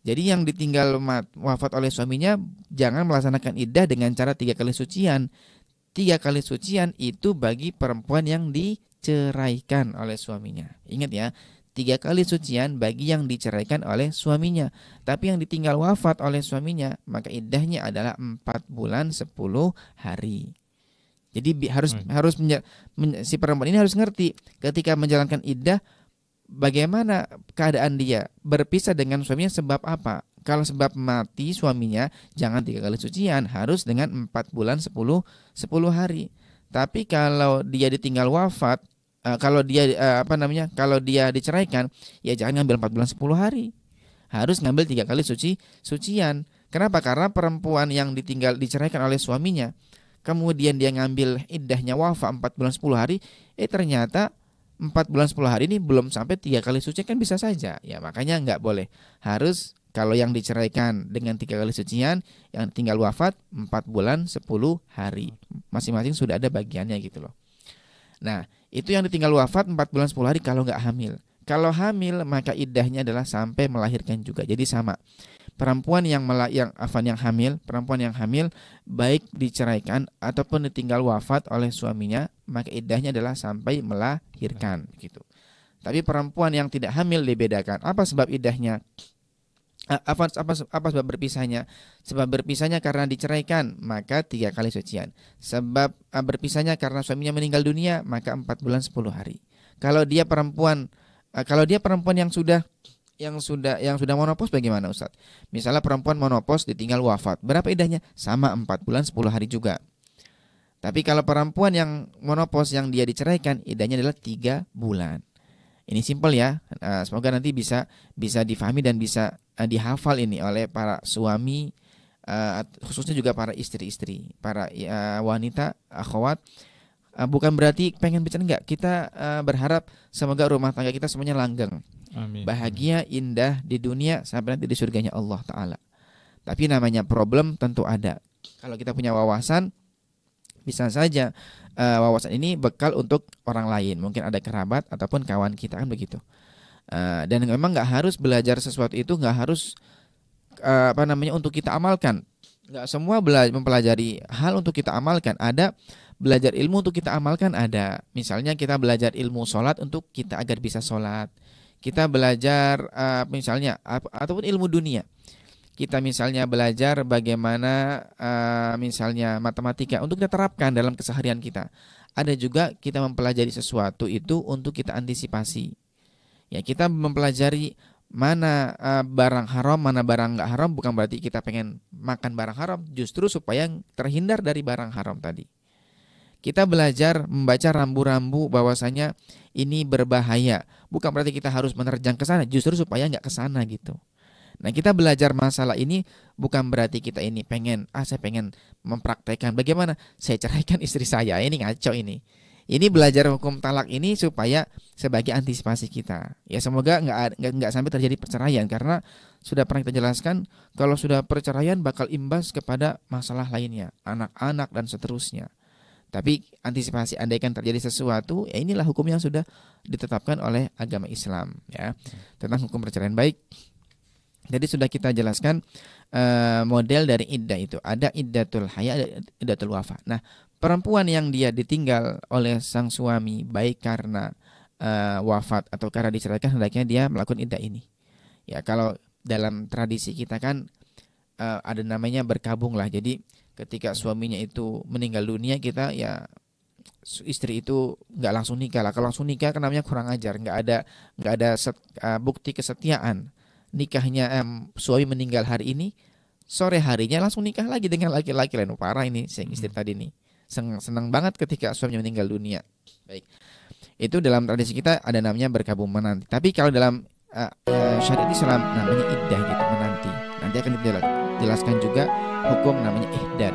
Jadi yang ditinggal wafat oleh suaminya jangan melaksanakan iddah dengan cara tiga kali sucian. Tiga kali sucian itu bagi perempuan yang diceraikan oleh suaminya. Ingat ya, tiga kali sucian bagi yang diceraikan oleh suaminya. Tapi yang ditinggal wafat oleh suaminya, maka iddahnya adalah empat bulan sepuluh hari. Jadi harus hmm. harus si perempuan ini harus ngerti ketika menjalankan iddah bagaimana keadaan dia, berpisah dengan suaminya sebab apa. Kalau sebab mati suaminya jangan tiga kali sucian, harus dengan empat bulan sepuluh hari. Tapi kalau dia ditinggal wafat, uh, kalau dia uh, apa namanya? Kalau dia diceraikan, ya jangan ngambil empat bulan sepuluh hari. Harus ngambil tiga kali suci sucian. Kenapa? Karena perempuan yang ditinggal diceraikan oleh suaminya, kemudian dia ngambil iddahnya wafat empat bulan sepuluh hari, eh ternyata empat bulan sepuluh hari ini belum sampai tiga kali sucian, kan bisa saja. Ya makanya nggak boleh. Harus kalau yang diceraikan dengan tiga kali sucian, yang tinggal wafat empat bulan sepuluh hari. Masing-masing sudah ada bagiannya gitu loh. Nah, itu yang ditinggal wafat empat bulan sepuluh hari kalau nggak hamil. Kalau hamil maka iddahnya adalah sampai melahirkan juga. Jadi sama. Perempuan yang mela yang afan yang hamil, perempuan yang hamil baik diceraikan ataupun ditinggal wafat oleh suaminya, maka iddahnya adalah sampai melahirkan gitu. Tapi perempuan yang tidak hamil dibedakan. Apa sebab iddahnya? Apa, apa, apa sebab berpisahnya? Sebab berpisahnya karena diceraikan, maka tiga kali sucian. Sebab berpisahnya karena suaminya meninggal dunia, maka empat bulan sepuluh hari. Kalau dia perempuan, kalau dia perempuan yang sudah yang sudah yang sudah monopos bagaimana Ustadz? Misalnya perempuan monopos ditinggal wafat, berapa iddahnya? Sama empat bulan sepuluh hari juga. Tapi kalau perempuan yang monopos yang dia diceraikan, iddahnya adalah tiga bulan. Ini simpel ya, semoga nanti bisa bisa difahami dan bisa dihafal ini oleh para suami, khususnya juga para istri-istri, para wanita, akhwat. Bukan berarti pengen bicara, enggak, kita berharap semoga rumah tangga kita semuanya langgeng, amin, bahagia, indah di dunia sampai nanti di surganya Allah Ta'ala. Tapi namanya problem tentu ada. Kalau kita punya wawasan, bisa saja uh, wawasan ini bekal untuk orang lain, mungkin ada kerabat ataupun kawan kita kan begitu. Uh, dan memang nggak harus belajar sesuatu itu nggak harus uh, apa namanya untuk kita amalkan. Nggak semua bela mempelajari hal untuk kita amalkan. Ada belajar ilmu untuk kita amalkan ada. Misalnya kita belajar ilmu sholat untuk kita agar bisa sholat. Kita belajar uh, misalnya ap ataupun ilmu dunia. Kita misalnya belajar bagaimana uh, misalnya matematika untuk kita terapkan dalam keseharian kita. Ada juga kita mempelajari sesuatu itu untuk kita antisipasi. Ya, kita mempelajari mana uh, barang haram, mana barang nggak haram, bukan berarti kita pengen makan barang haram, justru supaya terhindar dari barang haram tadi. Kita belajar membaca rambu-rambu bahwasanya ini berbahaya, bukan berarti kita harus menerjang ke sana, justru supaya nggak ke sana gitu. Nah, kita belajar masalah ini bukan berarti kita ini pengen, ah saya pengen mempraktekkan bagaimana saya ceraikan istri saya, ini ngaco ini. Ini belajar hukum talak ini supaya sebagai antisipasi kita. Ya semoga nggak nggak sampai terjadi perceraian, karena sudah pernah kita jelaskan kalau sudah perceraian bakal imbas kepada masalah lainnya, anak-anak dan seterusnya. Tapi antisipasi andaikan terjadi sesuatu, ya inilah hukum yang sudah ditetapkan oleh agama Islam ya tentang hukum perceraian. Baik. Jadi sudah kita jelaskan uh, model dari iddah itu. Ada iddatul haya, ada iddatul wafa. Nah, perempuan yang dia ditinggal oleh sang suami, baik karena uh, wafat atau karena diceraikan, hendaknya dia melakukan iddah ini. Ya, kalau dalam tradisi kita kan uh, ada namanya berkabung lah. Jadi ketika suaminya itu meninggal dunia, kita ya istri itu nggak langsung nikah lah. Kalau langsung nikah, namanya kurang ajar, nggak ada nggak ada set, uh, bukti kesetiaan. Nikahnya um, suami meninggal hari ini, sore harinya langsung nikah lagi dengan laki-laki lain. Parah ini, sing istri hmm. tadi nih seneng, seneng banget ketika suaminya meninggal dunia. Baik, itu dalam tradisi kita ada namanya berkabung menanti. Tapi kalau dalam uh, uh, syariat Islam namanya iddah, gitu, menanti. Nanti akan dijelaskan juga hukum namanya ihdad.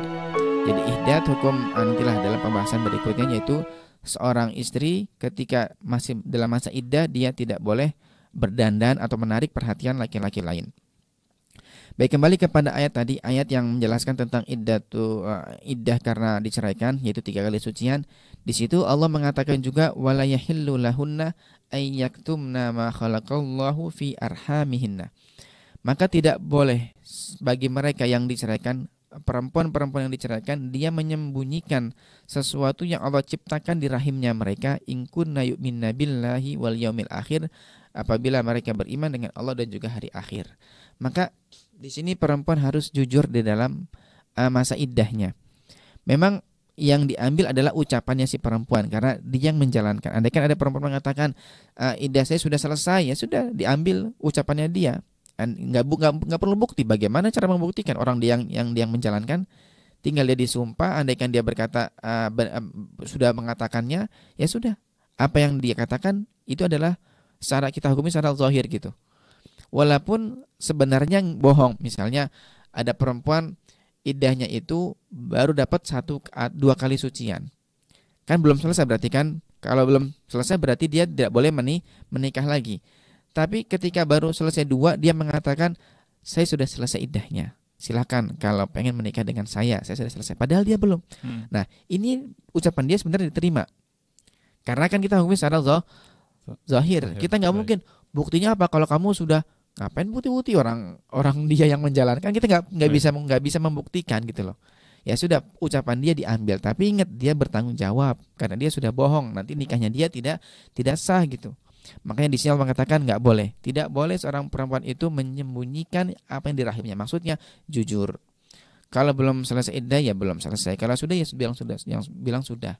Jadi ihdad hukum nantilah dalam pembahasan berikutnya, yaitu seorang istri ketika masih dalam masa iddah dia tidak boleh berdandan atau menarik perhatian laki-laki lain. Baik, kembali kepada ayat tadi, ayat yang menjelaskan tentang iddah tu uh, iddah karena diceraikan, yaitu tiga kali sucian. Di situ Allah mengatakan juga wala yahillu lahunna ay yaktumna ma khalaqallahu fi arhamihinna. Maka tidak boleh bagi mereka yang diceraikan, perempuan-perempuan yang diceraikan, dia menyembunyikan sesuatu yang Allah ciptakan di rahimnya mereka, in kunna yu'minna billahi wal yaumil akhir, apabila mereka beriman dengan Allah dan juga hari akhir. Maka di sini perempuan harus jujur di dalam uh, masa iddahnya. Memang yang diambil adalah ucapannya si perempuan, karena dia yang menjalankan. Andaikan ada perempuan mengatakan e, iddah saya sudah selesai, ya sudah, diambil ucapannya dia. Nggak, nggak, nggak perlu bukti. Bagaimana cara membuktikan? Orang dia yang, yang dia yang menjalankan, tinggal dia disumpah. Andaikan dia berkata uh, ber, uh, sudah mengatakannya, ya sudah, apa yang dia katakan itu adalah secara kita hukumi secara zahir gitu, walaupun sebenarnya bohong. Misalnya ada perempuan iddahnya itu baru dapat satu dua kali sucian, kan belum selesai berarti kan. Kalau belum selesai berarti dia tidak boleh menik menikah lagi. Tapi ketika baru selesai dua, dia mengatakan saya sudah selesai iddahnya, silakan kalau pengen menikah dengan saya, saya sudah selesai. Padahal dia belum. Hmm. Nah, ini ucapan dia sebenarnya diterima, karena kan kita hukumi secara zahir. Zahir. Kita nggak mungkin buktinya apa kalau kamu sudah ngapain bukti-bukti, orang orang dia yang menjalankan, kita nggak nggak bisa nggak bisa membuktikan gitu loh. Ya sudah, ucapan dia diambil, tapi ingat dia bertanggung jawab karena dia sudah bohong. Nanti nikahnya dia tidak tidak sah gitu. Makanya di sini Allah mengatakan nggak boleh, tidak boleh seorang perempuan itu menyembunyikan apa yang di rahimnya. Maksudnya jujur. Kalau belum selesai iddah ya belum selesai. Kalau sudah ya bilang sudah, yang bilang sudah.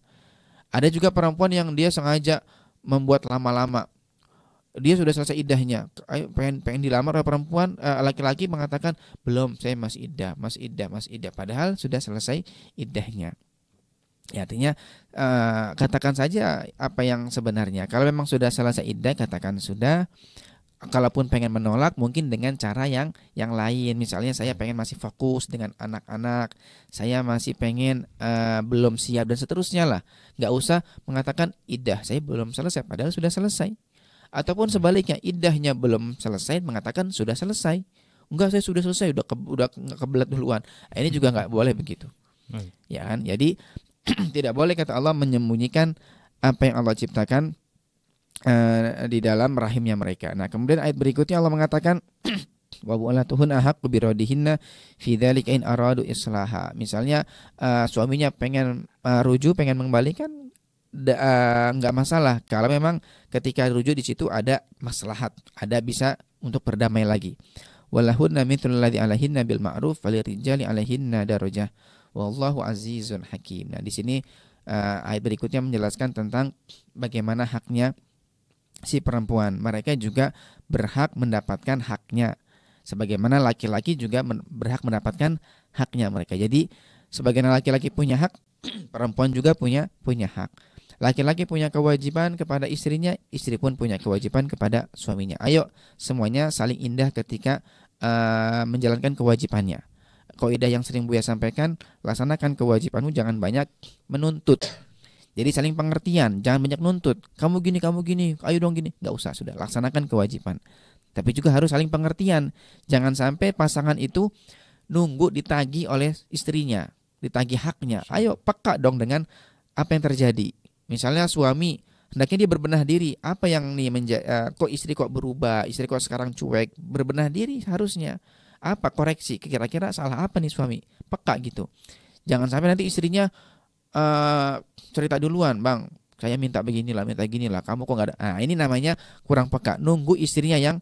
Ada juga perempuan yang dia sengaja membuat lama-lama. Dia sudah selesai iddahnya, pengen pengen dilamar oleh perempuan, laki-laki mengatakan belum, saya masih iddah, masih iddah, masih iddah. Padahal sudah selesai iddahnya. Ya, artinya uh, katakan saja apa yang sebenarnya. Kalau memang sudah selesai iddah, katakan sudah. Kalaupun pengen menolak, mungkin dengan cara yang yang lain. Misalnya saya pengen masih fokus dengan anak-anak, saya masih pengen uh, belum siap dan seterusnya lah. Nggak usah mengatakan iddah saya belum selesai, padahal sudah selesai. Ataupun sebaliknya, iddahnya belum selesai, mengatakan sudah selesai. Enggak, saya sudah selesai, udah ke, udah kebelet duluan. Ini juga nggak boleh begitu. Ya kan? Jadi tidak boleh kata Allah menyembunyikan apa yang Allah ciptakan uh, di dalam rahimnya mereka. Nah, kemudian ayat berikutnya Allah mengatakan wa bu'ulatuhun ahaqqu biradihinna fi dzalika in aradu islaha. Misalnya uh, suaminya pengen uh, rujuk, pengen mengembalikan, uh, nggak masalah kalau memang ketika rujuk di situ ada maslahat, ada bisa untuk berdamai lagi. Walahunna mithlu alladzi alaihinna bil ma'ruf walirijali alaihinna darajah. Wallahu azizun hakim. Nah, di sini uh, ayat berikutnya menjelaskan tentang bagaimana haknya si perempuan. Mereka juga berhak mendapatkan haknya, sebagaimana laki-laki juga men berhak mendapatkan haknya mereka. Jadi sebagaimana laki-laki punya hak, perempuan juga punya punya hak. Laki-laki punya kewajiban kepada istrinya, istri pun punya kewajiban kepada suaminya. Ayo semuanya saling indah ketika uh, menjalankan kewajibannya. Kaidah yang sering Buya sampaikan, laksanakan kewajibanmu, jangan banyak menuntut. Jadi saling pengertian, jangan banyak nuntut. Kamu gini, kamu gini, ayo dong gini. Nggak usah, sudah laksanakan kewajiban. Tapi juga harus saling pengertian. Jangan sampai pasangan itu nunggu ditagih oleh istrinya, ditagih haknya. Ayo peka dong dengan apa yang terjadi. Misalnya suami, hendaknya dia berbenah diri. Apa yang nih menja- kok istri kok berubah, istri kok sekarang cuek. Berbenah diri harusnya. Apa koreksi, kira-kira salah apa nih suami, peka gitu. Jangan sampai nanti istrinya uh, cerita duluan, bang, saya minta beginilah, minta ginilah, kamu kok nggak ada. Nah, ini namanya kurang peka, nunggu istrinya yang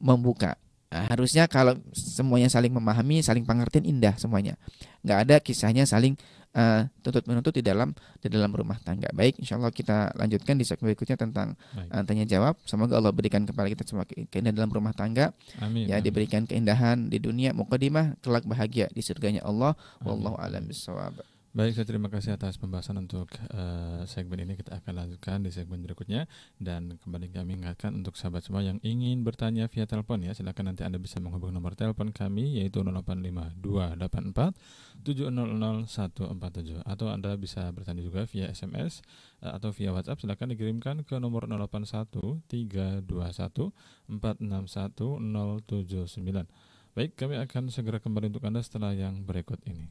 membuka. Nah, harusnya kalau semuanya saling memahami, saling pengertian, indah semuanya. Nggak ada kisahnya saling uh, tuntut menuntut di dalam di dalam rumah tangga. Baik, insya Allah kita lanjutkan di segmen berikutnya tentang uh, tanya jawab. Semoga Allah berikan kepada kita semua keindahan dalam rumah tangga. Amin. Ya, amin. Diberikan keindahan di dunia, mukadimah kelak bahagia di surganya Allah. Wallahu a'lam bishawab. Baik, saya terima kasih atas pembahasan untuk uh, segmen ini. Kita akan lanjutkan di segmen berikutnya. Dan kembali kami ingatkan untuk sahabat semua yang ingin bertanya via telepon, ya, silakan nanti Anda bisa menghubungi nomor telepon kami, yaitu nol delapan lima dua delapan empat tujuh nol nol satu empat tujuh. Atau Anda bisa bertanya juga via S M S uh, atau via WhatsApp. Silakan dikirimkan ke nomor nol delapan satu tiga dua satu empat enam satu nol tujuh sembilan. Baik, kami akan segera kembali untuk Anda setelah yang berikut ini.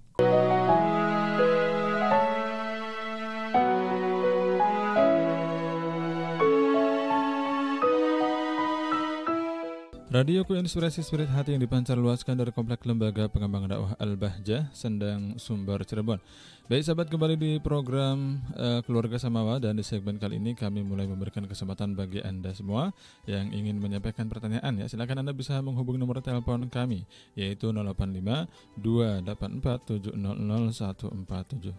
Radioqu, inspirasi spirit hati yang dipancar luaskan dari Komplek Lembaga Pengembangan Dakwah Al-Bahjah, Sendang, Sumbar, Cirebon. Baik sahabat, kembali di program uh, Keluarga Samawa, dan di segmen kali ini kami mulai memberikan kesempatan bagi Anda semua yang ingin menyampaikan pertanyaan, ya. Silakan Anda bisa menghubungi nomor telepon kami, yaitu nol delapan lima dua delapan empat tujuh nol nol satu empat tujuh.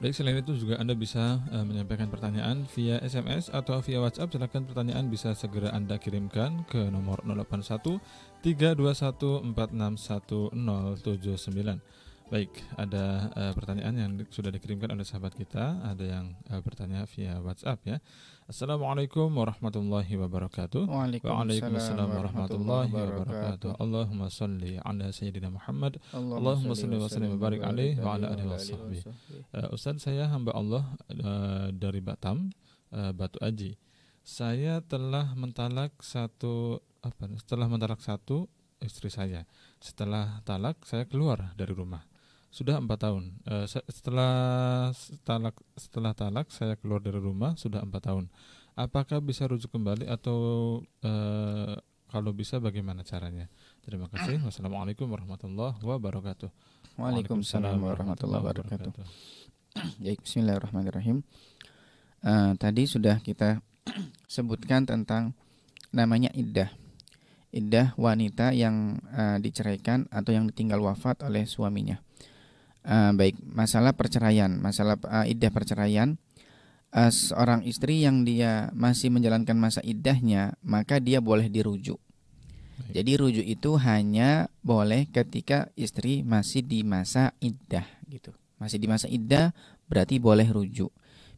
Baik, selain itu juga Anda bisa uh, menyampaikan pertanyaan via S M S atau via WhatsApp. Silakan pertanyaan bisa segera Anda kirimkan ke nomor nol delapan satu tiga dua satu empat enam satu nol tujuh sembilan. Baik, ada uh, pertanyaan yang sudah dikirimkan oleh sahabat kita. Ada yang uh, bertanya via WhatsApp, ya. Assalamualaikum warahmatullahi wabarakatuh. Waalaikumsalam warahmatullahi wabarakatuh. Allahumma salli ala sayyidina Muhammad. Allahumma salli wa sallim wa barik alaihi wa ala alihi wa sahbihi. Uh, Ustaz, saya hamba Allah uh, dari Batam, uh, Batu Aji. Saya telah mentalak satu apa? Setelah mentalak satu istri saya. Setelah talak saya keluar dari rumah. Sudah empat tahun. Uh, setelah talak setelah talak saya keluar dari rumah sudah empat tahun. Apakah bisa rujuk kembali atau uh, kalau bisa bagaimana caranya? Terima kasih. Wassalamualaikum warahmatullahi wabarakatuh. Waalaikumsalam warahmatullahi wabarakatuh. Ya, bismillahirrahmanirrahim. Uh, tadi sudah kita sebutkan tentang namanya iddah. Iddah wanita yang uh, diceraikan atau yang ditinggal wafat oleh suaminya. Uh, baik, masalah perceraian, masalah uh, iddah perceraian, uh, seorang istri yang dia masih menjalankan masa iddahnya, maka dia boleh dirujuk. Baik. Jadi rujuk itu hanya boleh ketika istri masih di masa iddah, gitu. Masih di masa iddah berarti boleh rujuk.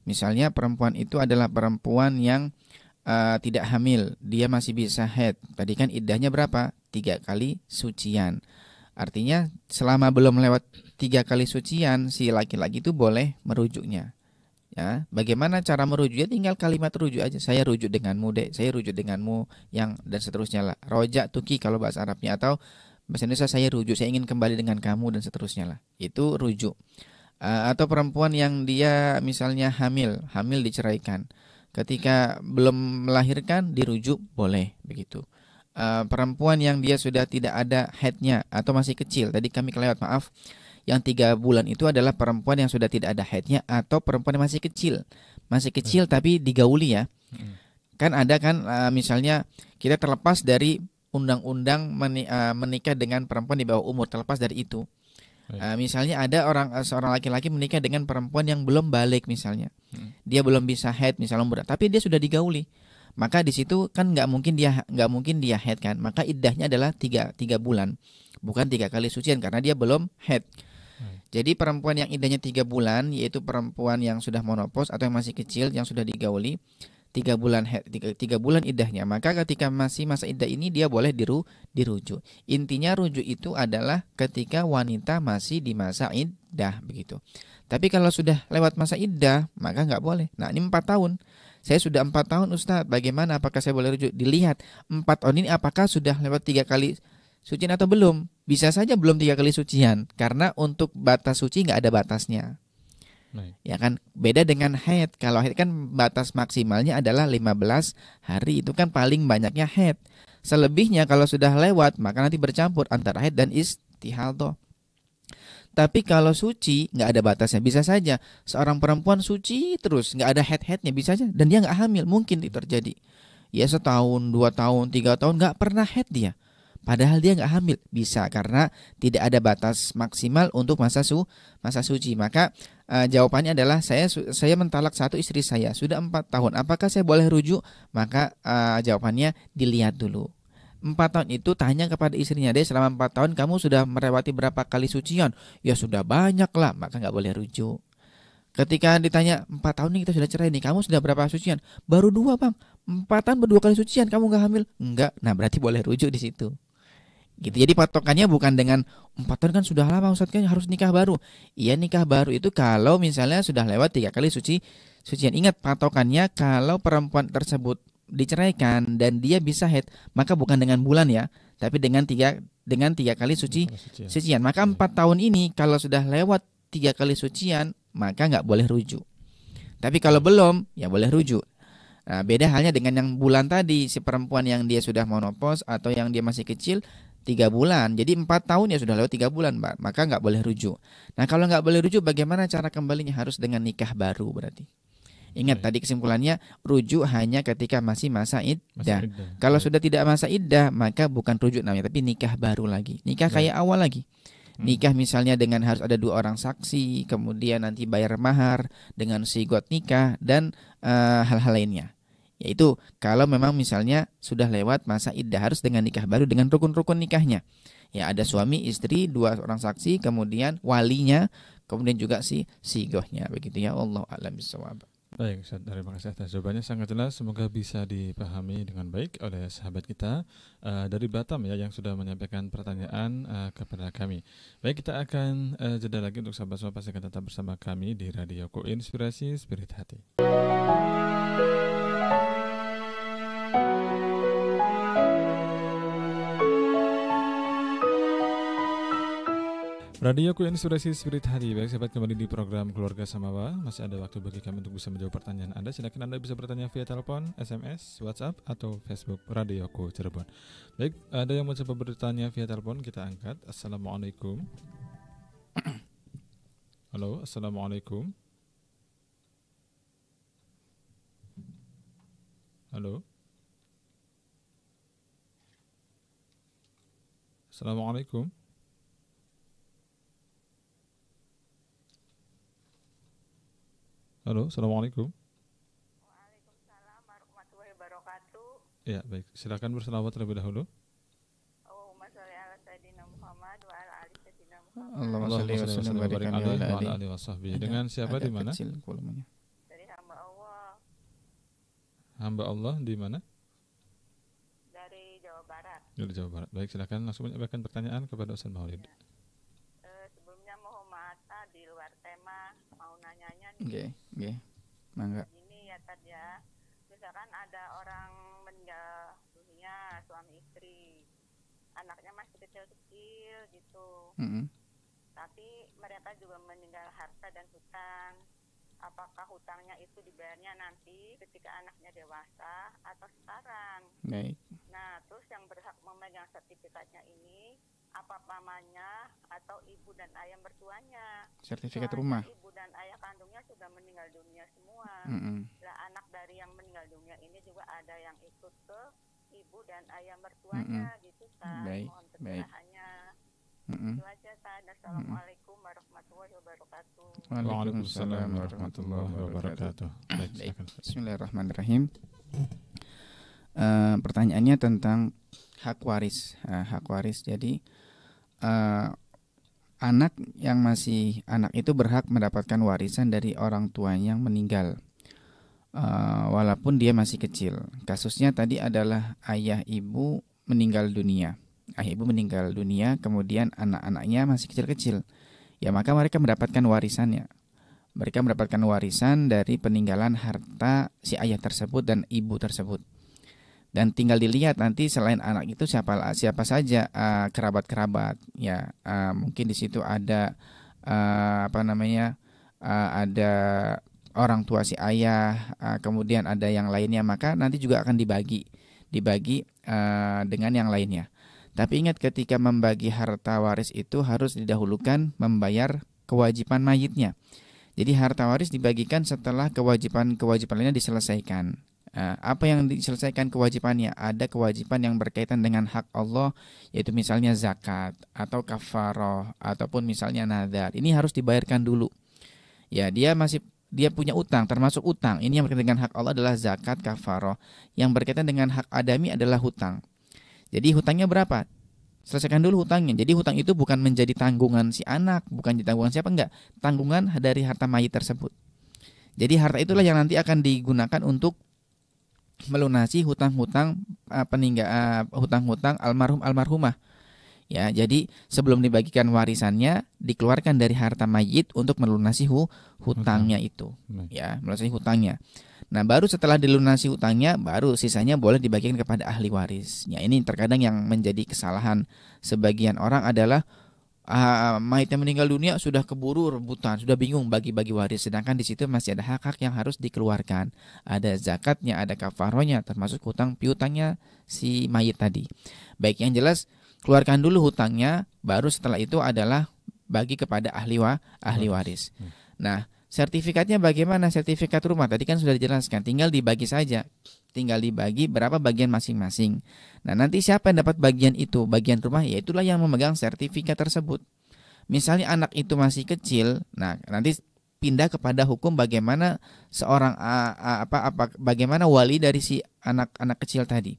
Misalnya perempuan itu adalah perempuan yang uh, tidak hamil, dia masih bisa haid. Tadi kan iddahnya berapa? Tiga kali sucian. Artinya selama belum lewat tiga kali sucian, si laki-laki itu boleh merujuknya, ya. Bagaimana cara merujuknya? Tinggal kalimat rujuk aja. Saya rujuk denganmu, dek. Saya rujuk denganmu, yang dan seterusnya lah. Rojak tuki kalau bahasa Arabnya, atau bahasa Indonesia saya rujuk. Saya ingin kembali dengan kamu, dan seterusnya lah. Itu rujuk. Uh, atau perempuan yang dia misalnya hamil, hamil diceraikan. Ketika belum melahirkan dirujuk boleh begitu. Uh, perempuan yang dia sudah tidak ada headnya atau masih kecil, tadi kami kelewat, maaf, yang tiga bulan itu adalah perempuan yang sudah tidak ada headnya atau perempuan yang masih kecil, masih kecil hmm. tapi digauli, ya. hmm. Kan ada kan, uh, misalnya kita terlepas dari undang-undang meni uh, menikah dengan perempuan di bawah umur, terlepas dari itu, hmm. uh, misalnya ada orang uh, seorang laki-laki menikah dengan perempuan yang belum balik misalnya, hmm. dia belum bisa head misalnya berat, tapi dia sudah digauli. Maka di situ kan nggak mungkin dia nggak mungkin dia head kan, maka iddahnya adalah tiga tiga bulan, bukan tiga kali sucian karena dia belum head. Hmm. Jadi perempuan yang iddahnya tiga bulan, yaitu perempuan yang sudah monopause atau yang masih kecil yang sudah digauli, tiga bulan head, tiga, tiga bulan iddahnya, maka ketika masih masa iddah ini dia boleh diru dirujuk. Intinya rujuk itu adalah ketika wanita masih di masa iddah begitu. Tapi kalau sudah lewat masa iddah maka nggak boleh. Nah, ini empat tahun. Saya sudah empat tahun, Ustadz. Bagaimana? Apakah saya boleh rujuk? Dilihat empat tahun ini apakah sudah lewat tiga kali sucian atau belum? Bisa saja belum tiga kali sucian, karena untuk batas suci nggak ada batasnya. Nah. Ya kan? Beda dengan haid. Kalau haid kan batas maksimalnya adalah lima belas hari, itu kan paling banyaknya haid. Selebihnya kalau sudah lewat, maka nanti bercampur antara haid dan istihadhah. Tapi kalau suci nggak ada batasnya, bisa saja seorang perempuan suci terus nggak ada head-headnya, bisa saja, dan dia nggak hamil, mungkin itu terjadi. Ya setahun, dua tahun, tiga tahun nggak pernah head dia, padahal dia nggak hamil, bisa karena tidak ada batas maksimal untuk masa su masa suci. Maka uh, jawabannya adalah saya saya mentalak satu istri saya sudah empat tahun, apakah saya boleh rujuk? Maka uh, jawabannya dilihat dulu. Empat tahun itu tanya kepada istrinya, deh selama empat tahun kamu sudah melewati berapa kali sucian? Ya sudah banyak lah, maka nggak boleh rujuk. Ketika ditanya, empat tahun ini kita sudah cerai nih, kamu sudah berapa sucian? Baru dua bang, empat tahun berdua kali sucian, kamu nggak hamil? Enggak, nah berarti boleh rujuk di situ. Gitu. Jadi patokannya bukan dengan empat tahun kan sudah lama Ustaz, kan harus nikah baru. Iya, nikah baru itu kalau misalnya sudah lewat tiga kali suci sucian. Ingat patokannya kalau perempuan tersebut diceraikan dan dia bisa head, maka bukan dengan bulan ya, tapi dengan tiga dengan tiga kali suci sucian. sucian. Maka empat tahun ini kalau sudah lewat tiga kali sucian, maka nggak boleh rujuk. Tapi kalau belum, ya boleh rujuk. Nah, beda halnya dengan yang bulan tadi, si perempuan yang dia sudah monopause atau yang dia masih kecil tiga bulan. Jadi empat tahun ya sudah lewat tiga bulan, Mbak, maka nggak boleh rujuk. Nah kalau nggak boleh rujuk, bagaimana cara kembalinya? Harus dengan nikah baru berarti. Ingat tadi kesimpulannya, rujuk hanya ketika masih masa iddah. Kalau sudah tidak masa iddah, maka bukan rujuk namanya, tapi nikah baru lagi. Nikah kayak awal lagi. Nikah misalnya dengan harus ada dua orang saksi, kemudian nanti bayar mahar dengan sigot nikah dan uh, hal-hal lainnya. Yaitu kalau memang misalnya sudah lewat masa iddah, harus dengan nikah baru dengan rukun-rukun nikahnya. Ya ada suami, istri, dua orang saksi, kemudian walinya, kemudian juga si sigohnya, begitu ya. Wallahu a'lam bishawab. Baik Ustaz, terima kasih atas jawabannya, sangat jelas, semoga bisa dipahami dengan baik oleh sahabat kita uh, dari Batam ya, yang sudah menyampaikan pertanyaan uh, kepada kami. Baik, kita akan uh, jeda lagi untuk sahabat semua, pastikan tetap bersama kami di Radioqu, Inspirasi Spirit Hati. Radioqu, Inspirasi Spirit Hati. Baik sahabat, kembali di program Keluarga Samawa. Masih ada waktu bagi kami untuk bisa menjawab pertanyaan Anda. Silakan Anda bisa bertanya via telepon, S M S, WhatsApp, atau Facebook Radioqu Cirebon. Baik, ada yang mau coba bertanya via telepon, kita angkat. Assalamualaikum. Halo, Assalamualaikum. Halo. Assalamualaikum. Halo, assalamualaikum. Waalaikumsalam warahmatullahi wabarakatuh. Ya baik, silakan berselawat terlebih dahulu. Allahumma sholli ala sayyidina Muhammad wa ala ali sayyidina Muhammad. Allahumma sholli wa barik alaihi wa ala alihi washabbihi. Dengan siapa di mana? Dari hamba Allah. Hamba Allah di mana? Dari Jawa Barat. Dari Jawa Barat. Baik, silakan langsung menyampaikan pertanyaan kepada Ustaz Maulid. Ya. Uh, sebelumnya mohon maaf di luar tema, mau nanyanya nih. Okay. Oke, mangga. Ini ya tadi ya, misalkan ada orang meninggal dunia suami istri, anaknya masih kecil-kecil gitu, mm-hmm. tapi mereka juga meninggal harta dan hutang. Apakah hutangnya itu dibayarnya nanti ketika anaknya dewasa atau sekarang? Baik. Nah, terus yang berhak memegang sertifikatnya ini apa pamannya atau ibu dan ayah mertuanya? Sertifikat rumah. Ibu dan ayah kandungnya sudah meninggal dunia semua. Mm-hmm. Nah, anak dari yang meninggal dunia ini juga ada yang ikut ke ibu dan ayah mertuanya, mm-hmm. gitu kan? Baik. Mohon pencerahannya. Mm-hmm. Itu aja kan. Assalamualaikum warahmatullahi wabarakatuh. Waalaikumsalam warahmatullahi wabarakatuh. Baik. Bismillahirrahmanirrahim. Uh, pertanyaannya tentang hak waris. Uh, hak waris. Jadi uh, anak yang masih anak itu berhak mendapatkan warisan dari orang tuanya yang meninggal, uh, walaupun dia masih kecil. Kasusnya tadi adalah ayah ibu meninggal dunia. Ayah ibu meninggal dunia, kemudian anak-anaknya masih kecil-kecil. Ya maka mereka mendapatkan warisannya. Mereka mendapatkan warisan dari peninggalan harta si ayah tersebut dan ibu tersebut. Dan tinggal dilihat nanti selain anak itu siapa siapa saja uh, kerabat-kerabat ya, uh, mungkin di situ ada uh, apa namanya uh, ada orang tua si ayah, uh, kemudian ada yang lainnya, maka nanti juga akan dibagi dibagi uh, dengan yang lainnya. Tapi ingat, ketika membagi harta waris itu harus didahulukan membayar kewajiban mayitnya. Jadi harta waris dibagikan setelah kewajiban-kewajiban lainnya diselesaikan. Apa yang diselesaikan kewajibannya? Ada kewajiban yang berkaitan dengan hak Allah, yaitu misalnya zakat atau kafaroh ataupun misalnya nadar. Ini harus dibayarkan dulu. Ya, dia masih dia punya utang, termasuk utang. Ini yang berkaitan dengan hak Allah adalah zakat, kafaroh. Yang berkaitan dengan hak adami adalah hutang. Jadi hutangnya berapa? Selesaikan dulu hutangnya. Jadi hutang itu bukan menjadi tanggungan si anak, bukan jadi tanggungan siapa, enggak. Tanggungan dari harta mayit tersebut. Jadi harta itulah yang nanti akan digunakan untuk melunasi hutang-hutang peninggal, hutang-hutang almarhum almarhumah. Ya, jadi sebelum dibagikan warisannya, dikeluarkan dari harta mayit untuk melunasi hu, hutangnya itu. Ya, melunasi hutangnya. Nah, baru setelah dilunasi hutangnya, baru sisanya boleh dibagikan kepada ahli waris. Ya, ini terkadang yang menjadi kesalahan sebagian orang adalah uh, mayit yang meninggal dunia sudah keburu rebutan, sudah bingung bagi-bagi waris. Sedangkan di situ masih ada hak-hak yang harus dikeluarkan. Ada zakatnya, ada kafarohnya, termasuk hutang piutangnya si mayit tadi. Baik, yang jelas keluarkan dulu hutangnya, baru setelah itu adalah bagi kepada ahli wa, ahli waris. Nah, sertifikatnya bagaimana? Sertifikat rumah tadi kan sudah dijelaskan, tinggal dibagi saja. Tinggal dibagi berapa bagian masing-masing. Nah, nanti siapa yang dapat bagian itu, bagian rumah, ya itulah yang memegang sertifikat tersebut. Misalnya anak itu masih kecil, nah nanti pindah kepada hukum bagaimana seorang apa apa bagaimana wali dari si anak-anak kecil tadi.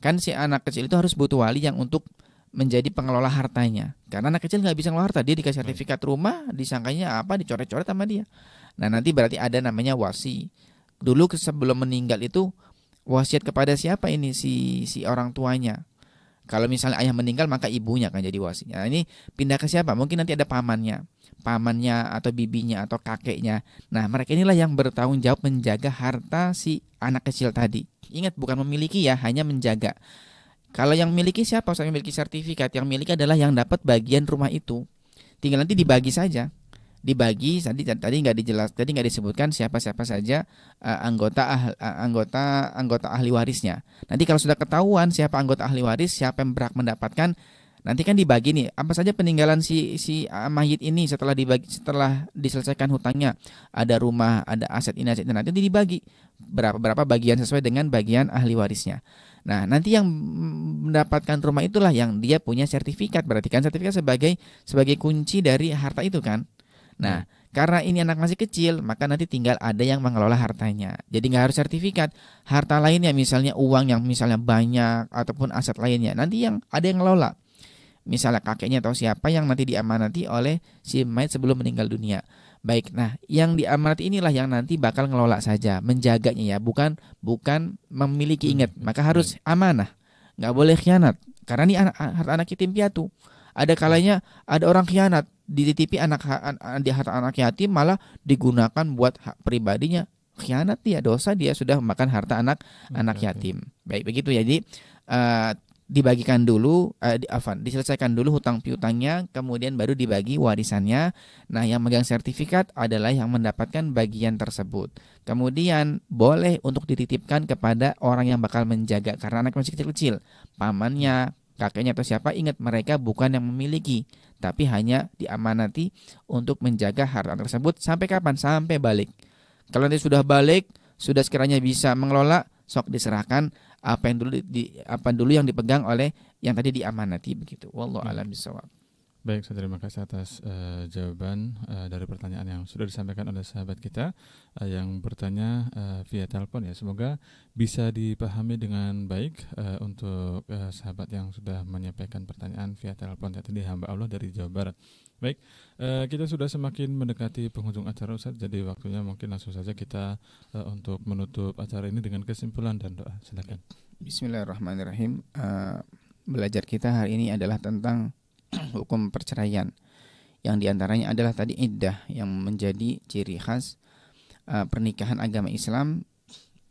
Kan si anak kecil itu harus butuh wali yang untuk menjadi pengelola hartanya. Karena anak kecil nggak bisa ngelola harta, dia dikasih sertifikat rumah, disangkanya apa, dicoret-coret sama dia. Nah, nanti berarti ada namanya wasi. Dulu sebelum meninggal itu wasiat kepada siapa ini si si orang tuanya? Kalau misalnya ayah meninggal, maka ibunya akan jadi wasi. Nah, ini pindah ke siapa? Mungkin nanti ada pamannya, pamannya atau bibinya atau kakeknya. Nah, mereka inilah yang bertanggung jawab menjaga harta si anak kecil tadi. Ingat, bukan memiliki ya, hanya menjaga. Kalau yang miliki siapa? Ustaz, yang miliki sertifikat, yang miliki adalah yang dapat bagian rumah itu. Tinggal nanti dibagi saja. Dibagi, tadi tadi nggak dijelas, tadi nggak disebutkan siapa-siapa saja uh, anggota ah, anggota anggota ahli warisnya. Nanti kalau sudah ketahuan siapa anggota ahli waris, siapa yang berhak mendapatkan, nanti kan dibagi nih, apa saja peninggalan si si mayit ini setelah dibagi, setelah diselesaikan hutangnya, ada rumah, ada aset ini, aset ini, nanti dibagi berapa berapa bagian sesuai dengan bagian ahli warisnya. Nah, nanti yang mendapatkan rumah itulah yang dia punya sertifikat. Berarti kan sertifikat sebagai sebagai kunci dari harta itu kan. Nah, karena ini anak masih kecil, maka nanti tinggal ada yang mengelola hartanya. Jadi nggak harus sertifikat. Harta lainnya misalnya uang yang misalnya banyak ataupun aset lainnya, nanti yang ada yang ngelola. Misalnya kakeknya atau siapa yang nanti diamanati oleh si mayit sebelum meninggal dunia. Baik, nah yang diamanati inilah yang nanti bakal ngelola saja, menjaganya ya, bukan bukan memiliki. Ingat, maka harus amanah, nggak boleh khianat. Karena ini anak, harta anak yatim piatu. Ada kalanya ada orang khianat, dititipi anak di harta anak yatim malah digunakan buat hak pribadinya. Khianat dia, dosa, dia sudah memakan harta anak anak yatim. Baik, begitu ya. Jadi uh, dibagikan dulu, eh, di, afan, diselesaikan dulu hutang piutangnya, kemudian baru dibagi warisannya. Nah, yang megang sertifikat adalah yang mendapatkan bagian tersebut. Kemudian boleh untuk dititipkan kepada orang yang bakal menjaga, karena anak masih kecil-kecil, pamannya, kakeknya atau siapa. Ingat, mereka bukan yang memiliki, tapi hanya diamanati untuk menjaga harta tersebut sampai kapan? Sampai balik. Kalau nanti sudah balik, sudah sekiranya bisa mengelola, sok diserahkan apa yang dulu di, apa dulu yang dipegang oleh yang tadi diamanati, begitu. Wallahu a'lam bishawab. Baik, saya terima kasih atas uh, jawaban uh, dari pertanyaan yang sudah disampaikan oleh sahabat kita uh, yang bertanya uh, via telepon ya. Semoga bisa dipahami dengan baik uh, untuk uh, sahabat yang sudah menyampaikan pertanyaan via telepon tadi, hamba Allah dari Jawa Barat. Baik, uh, kita sudah semakin mendekati penghujung acara, Ustaz. Jadi waktunya mungkin langsung saja kita uh, untuk menutup acara ini dengan kesimpulan dan doa. Silakan. Bismillahirrahmanirrahim. Uh, belajar kita hari ini adalah tentang hukum perceraian, yang diantaranya adalah tadi iddah, yang menjadi ciri khas uh, pernikahan agama Islam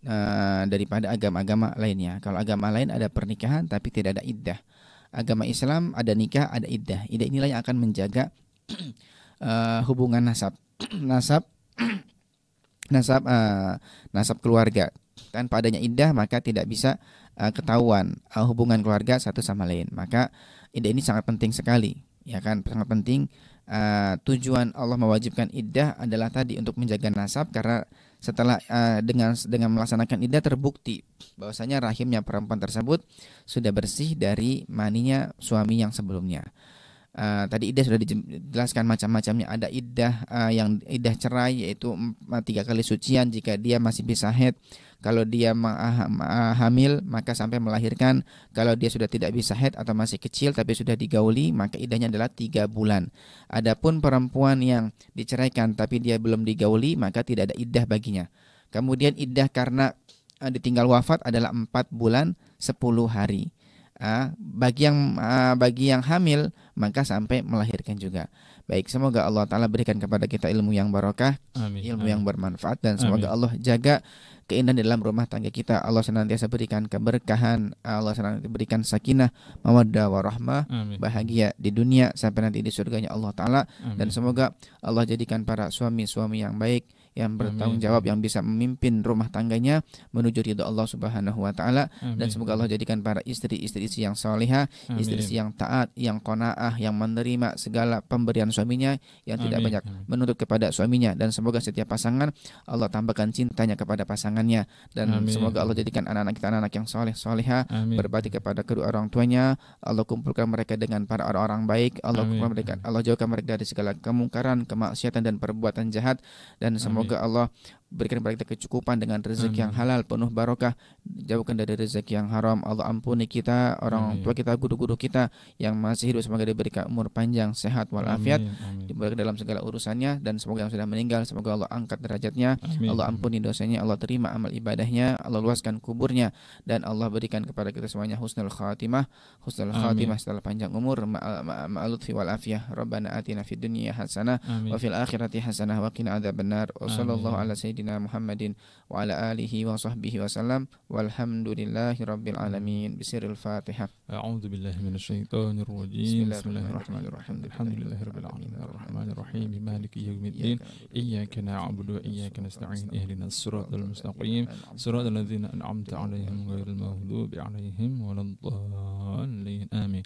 uh, daripada agama-agama lainnya. Kalau agama lain ada pernikahan tapi tidak ada iddah, agama Islam ada nikah, ada iddah. Iddah inilah yang akan menjaga uh, hubungan nasab nasab nasab uh, nasab keluarga. tanpa adanya iddah maka tidak bisa uh, ketahuan uh, hubungan keluarga satu sama lain. Maka iddah ini sangat penting sekali, ya kan, sangat penting. Uh, tujuan Allah mewajibkan iddah adalah tadi untuk menjaga nasab, karena setelah uh, dengan dengan melaksanakan iddah terbukti bahwasanya rahimnya perempuan tersebut sudah bersih dari maninya suami yang sebelumnya. Uh, tadi iddah sudah dijelaskan macam-macamnya. Ada iddah uh, yang iddah cerai, yaitu tiga kali sucian jika dia masih bisa haid. Kalau dia hamil maka sampai melahirkan. Kalau dia sudah tidak bisa haid atau masih kecil tapi sudah digauli, maka iddahnya adalah tiga bulan. Adapun perempuan yang diceraikan tapi dia belum digauli, maka tidak ada iddah baginya. Kemudian iddah karena ditinggal wafat adalah empat bulan sepuluh hari. Bagi yang bagi yang hamil maka sampai melahirkan juga. Baik, semoga Allah Ta'ala berikan kepada kita ilmu yang barokah, amin, ilmu amin. yang bermanfaat, dan semoga amin. Allah jaga keindahan di dalam rumah tangga kita. Allah senantiasa berikan keberkahan, Allah senantiasa berikan sakinah, mawaddah warahmah, amin. Bahagia di dunia sampai nanti di surganya Allah Ta'ala, dan semoga Allah jadikan para suami-suami yang baik, yang bertanggung jawab, amin. Yang bisa memimpin rumah tangganya menuju ridha Allah Subhanahu wa Ta'ala, dan semoga Allah jadikan para istri-istri yang salihah, istri-istri yang taat, yang qanaah, yang menerima segala pemberian suaminya, yang amin. Tidak banyak amin. menuntut kepada suaminya, dan semoga setiap pasangan Allah tambahkan cintanya kepada pasangan, dan amin. semoga Allah jadikan anak-anak kita anak-anak yang soleh soleha, berbakti kepada kedua orang tuanya. Allah kumpulkan mereka dengan para orang-orang baik. Allah amin. kumpulkan mereka, Allah jauhkan mereka dari segala kemungkaran, kemaksiatan, dan perbuatan jahat, dan semoga amin. Allah berikan kepada kita kecukupan dengan rezeki amin. yang halal penuh barokah, jauhkan dari rezeki yang haram. Allah ampuni kita, orang amin. tua kita, guru-guru kita yang masih hidup, semoga diberikan umur panjang, sehat walafiat, diberikan dalam segala urusannya, dan semoga yang sudah meninggal semoga Allah angkat derajatnya, amin. Allah ampuni dosanya, Allah terima amal ibadahnya, Allah luaskan kuburnya, dan Allah berikan kepada kita semuanya husnul khatimah, husnul khatimah setelah panjang umur, ma'alutfi walafiyah. Rabbana atina fid dunya hasanah wa fil akhirati hasanah wa qina adzabannar. Wa sallallahu ala sayyidina Muhammadin wa ala alihi wa sahbihi wa sallam, walhamdulillahi rabbil alamin. Bisiril Fatihah. A'udzu billahi minasyaitonir rajim. Bismillahirrahmanirrahim. Alhamdulillahirabbil alamin arrahmanir rahim maliki yaumiddin. Iyyaka na'budu wa iyyaka nasta'in. Ihdinas siratal mustaqim. Siratal ladzina an'amta 'alaihim ghairil maghdubi 'alaihim waladdallin. Amin.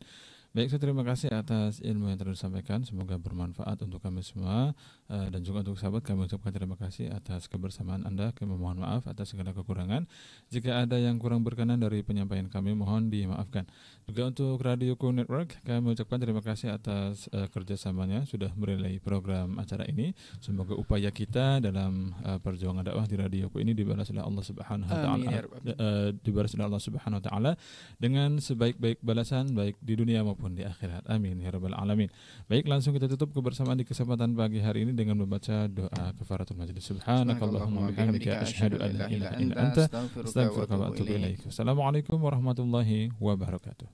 Baik, saya terima kasih atas ilmu yang telah disampaikan. Semoga bermanfaat untuk kami semua, dan juga untuk sahabat kami ucapkan terima kasih atas kebersamaan Anda. Kami mohon maaf atas segala kekurangan. Jika ada yang kurang berkenan dari penyampaian kami, mohon dimaafkan. Juga untuk Radioqu Network, kami ucapkan terima kasih atas uh, kerjasamanya sudah merelai program acara ini. Semoga upaya kita dalam uh, perjuangan dakwah di Radioqu ini dibalas oleh Allah Subhanahu wa Ta'ala, uh, dibalas oleh Allah Subhanahu wa Ta'ala dengan sebaik-baik balasan, baik di dunia maupun di akhirat. Amin ya rabbal alamin. Baik, langsung kita tutup kebersamaan di kesempatan pagi hari ini dengan membaca doa kafaratul majlis. Subhanakallahumma wa bihamdika asyhadu an la ilaha illa anta astaghfiruka wa atubu ilaik. Assalamualaikum warahmatullahi wabarakatuh.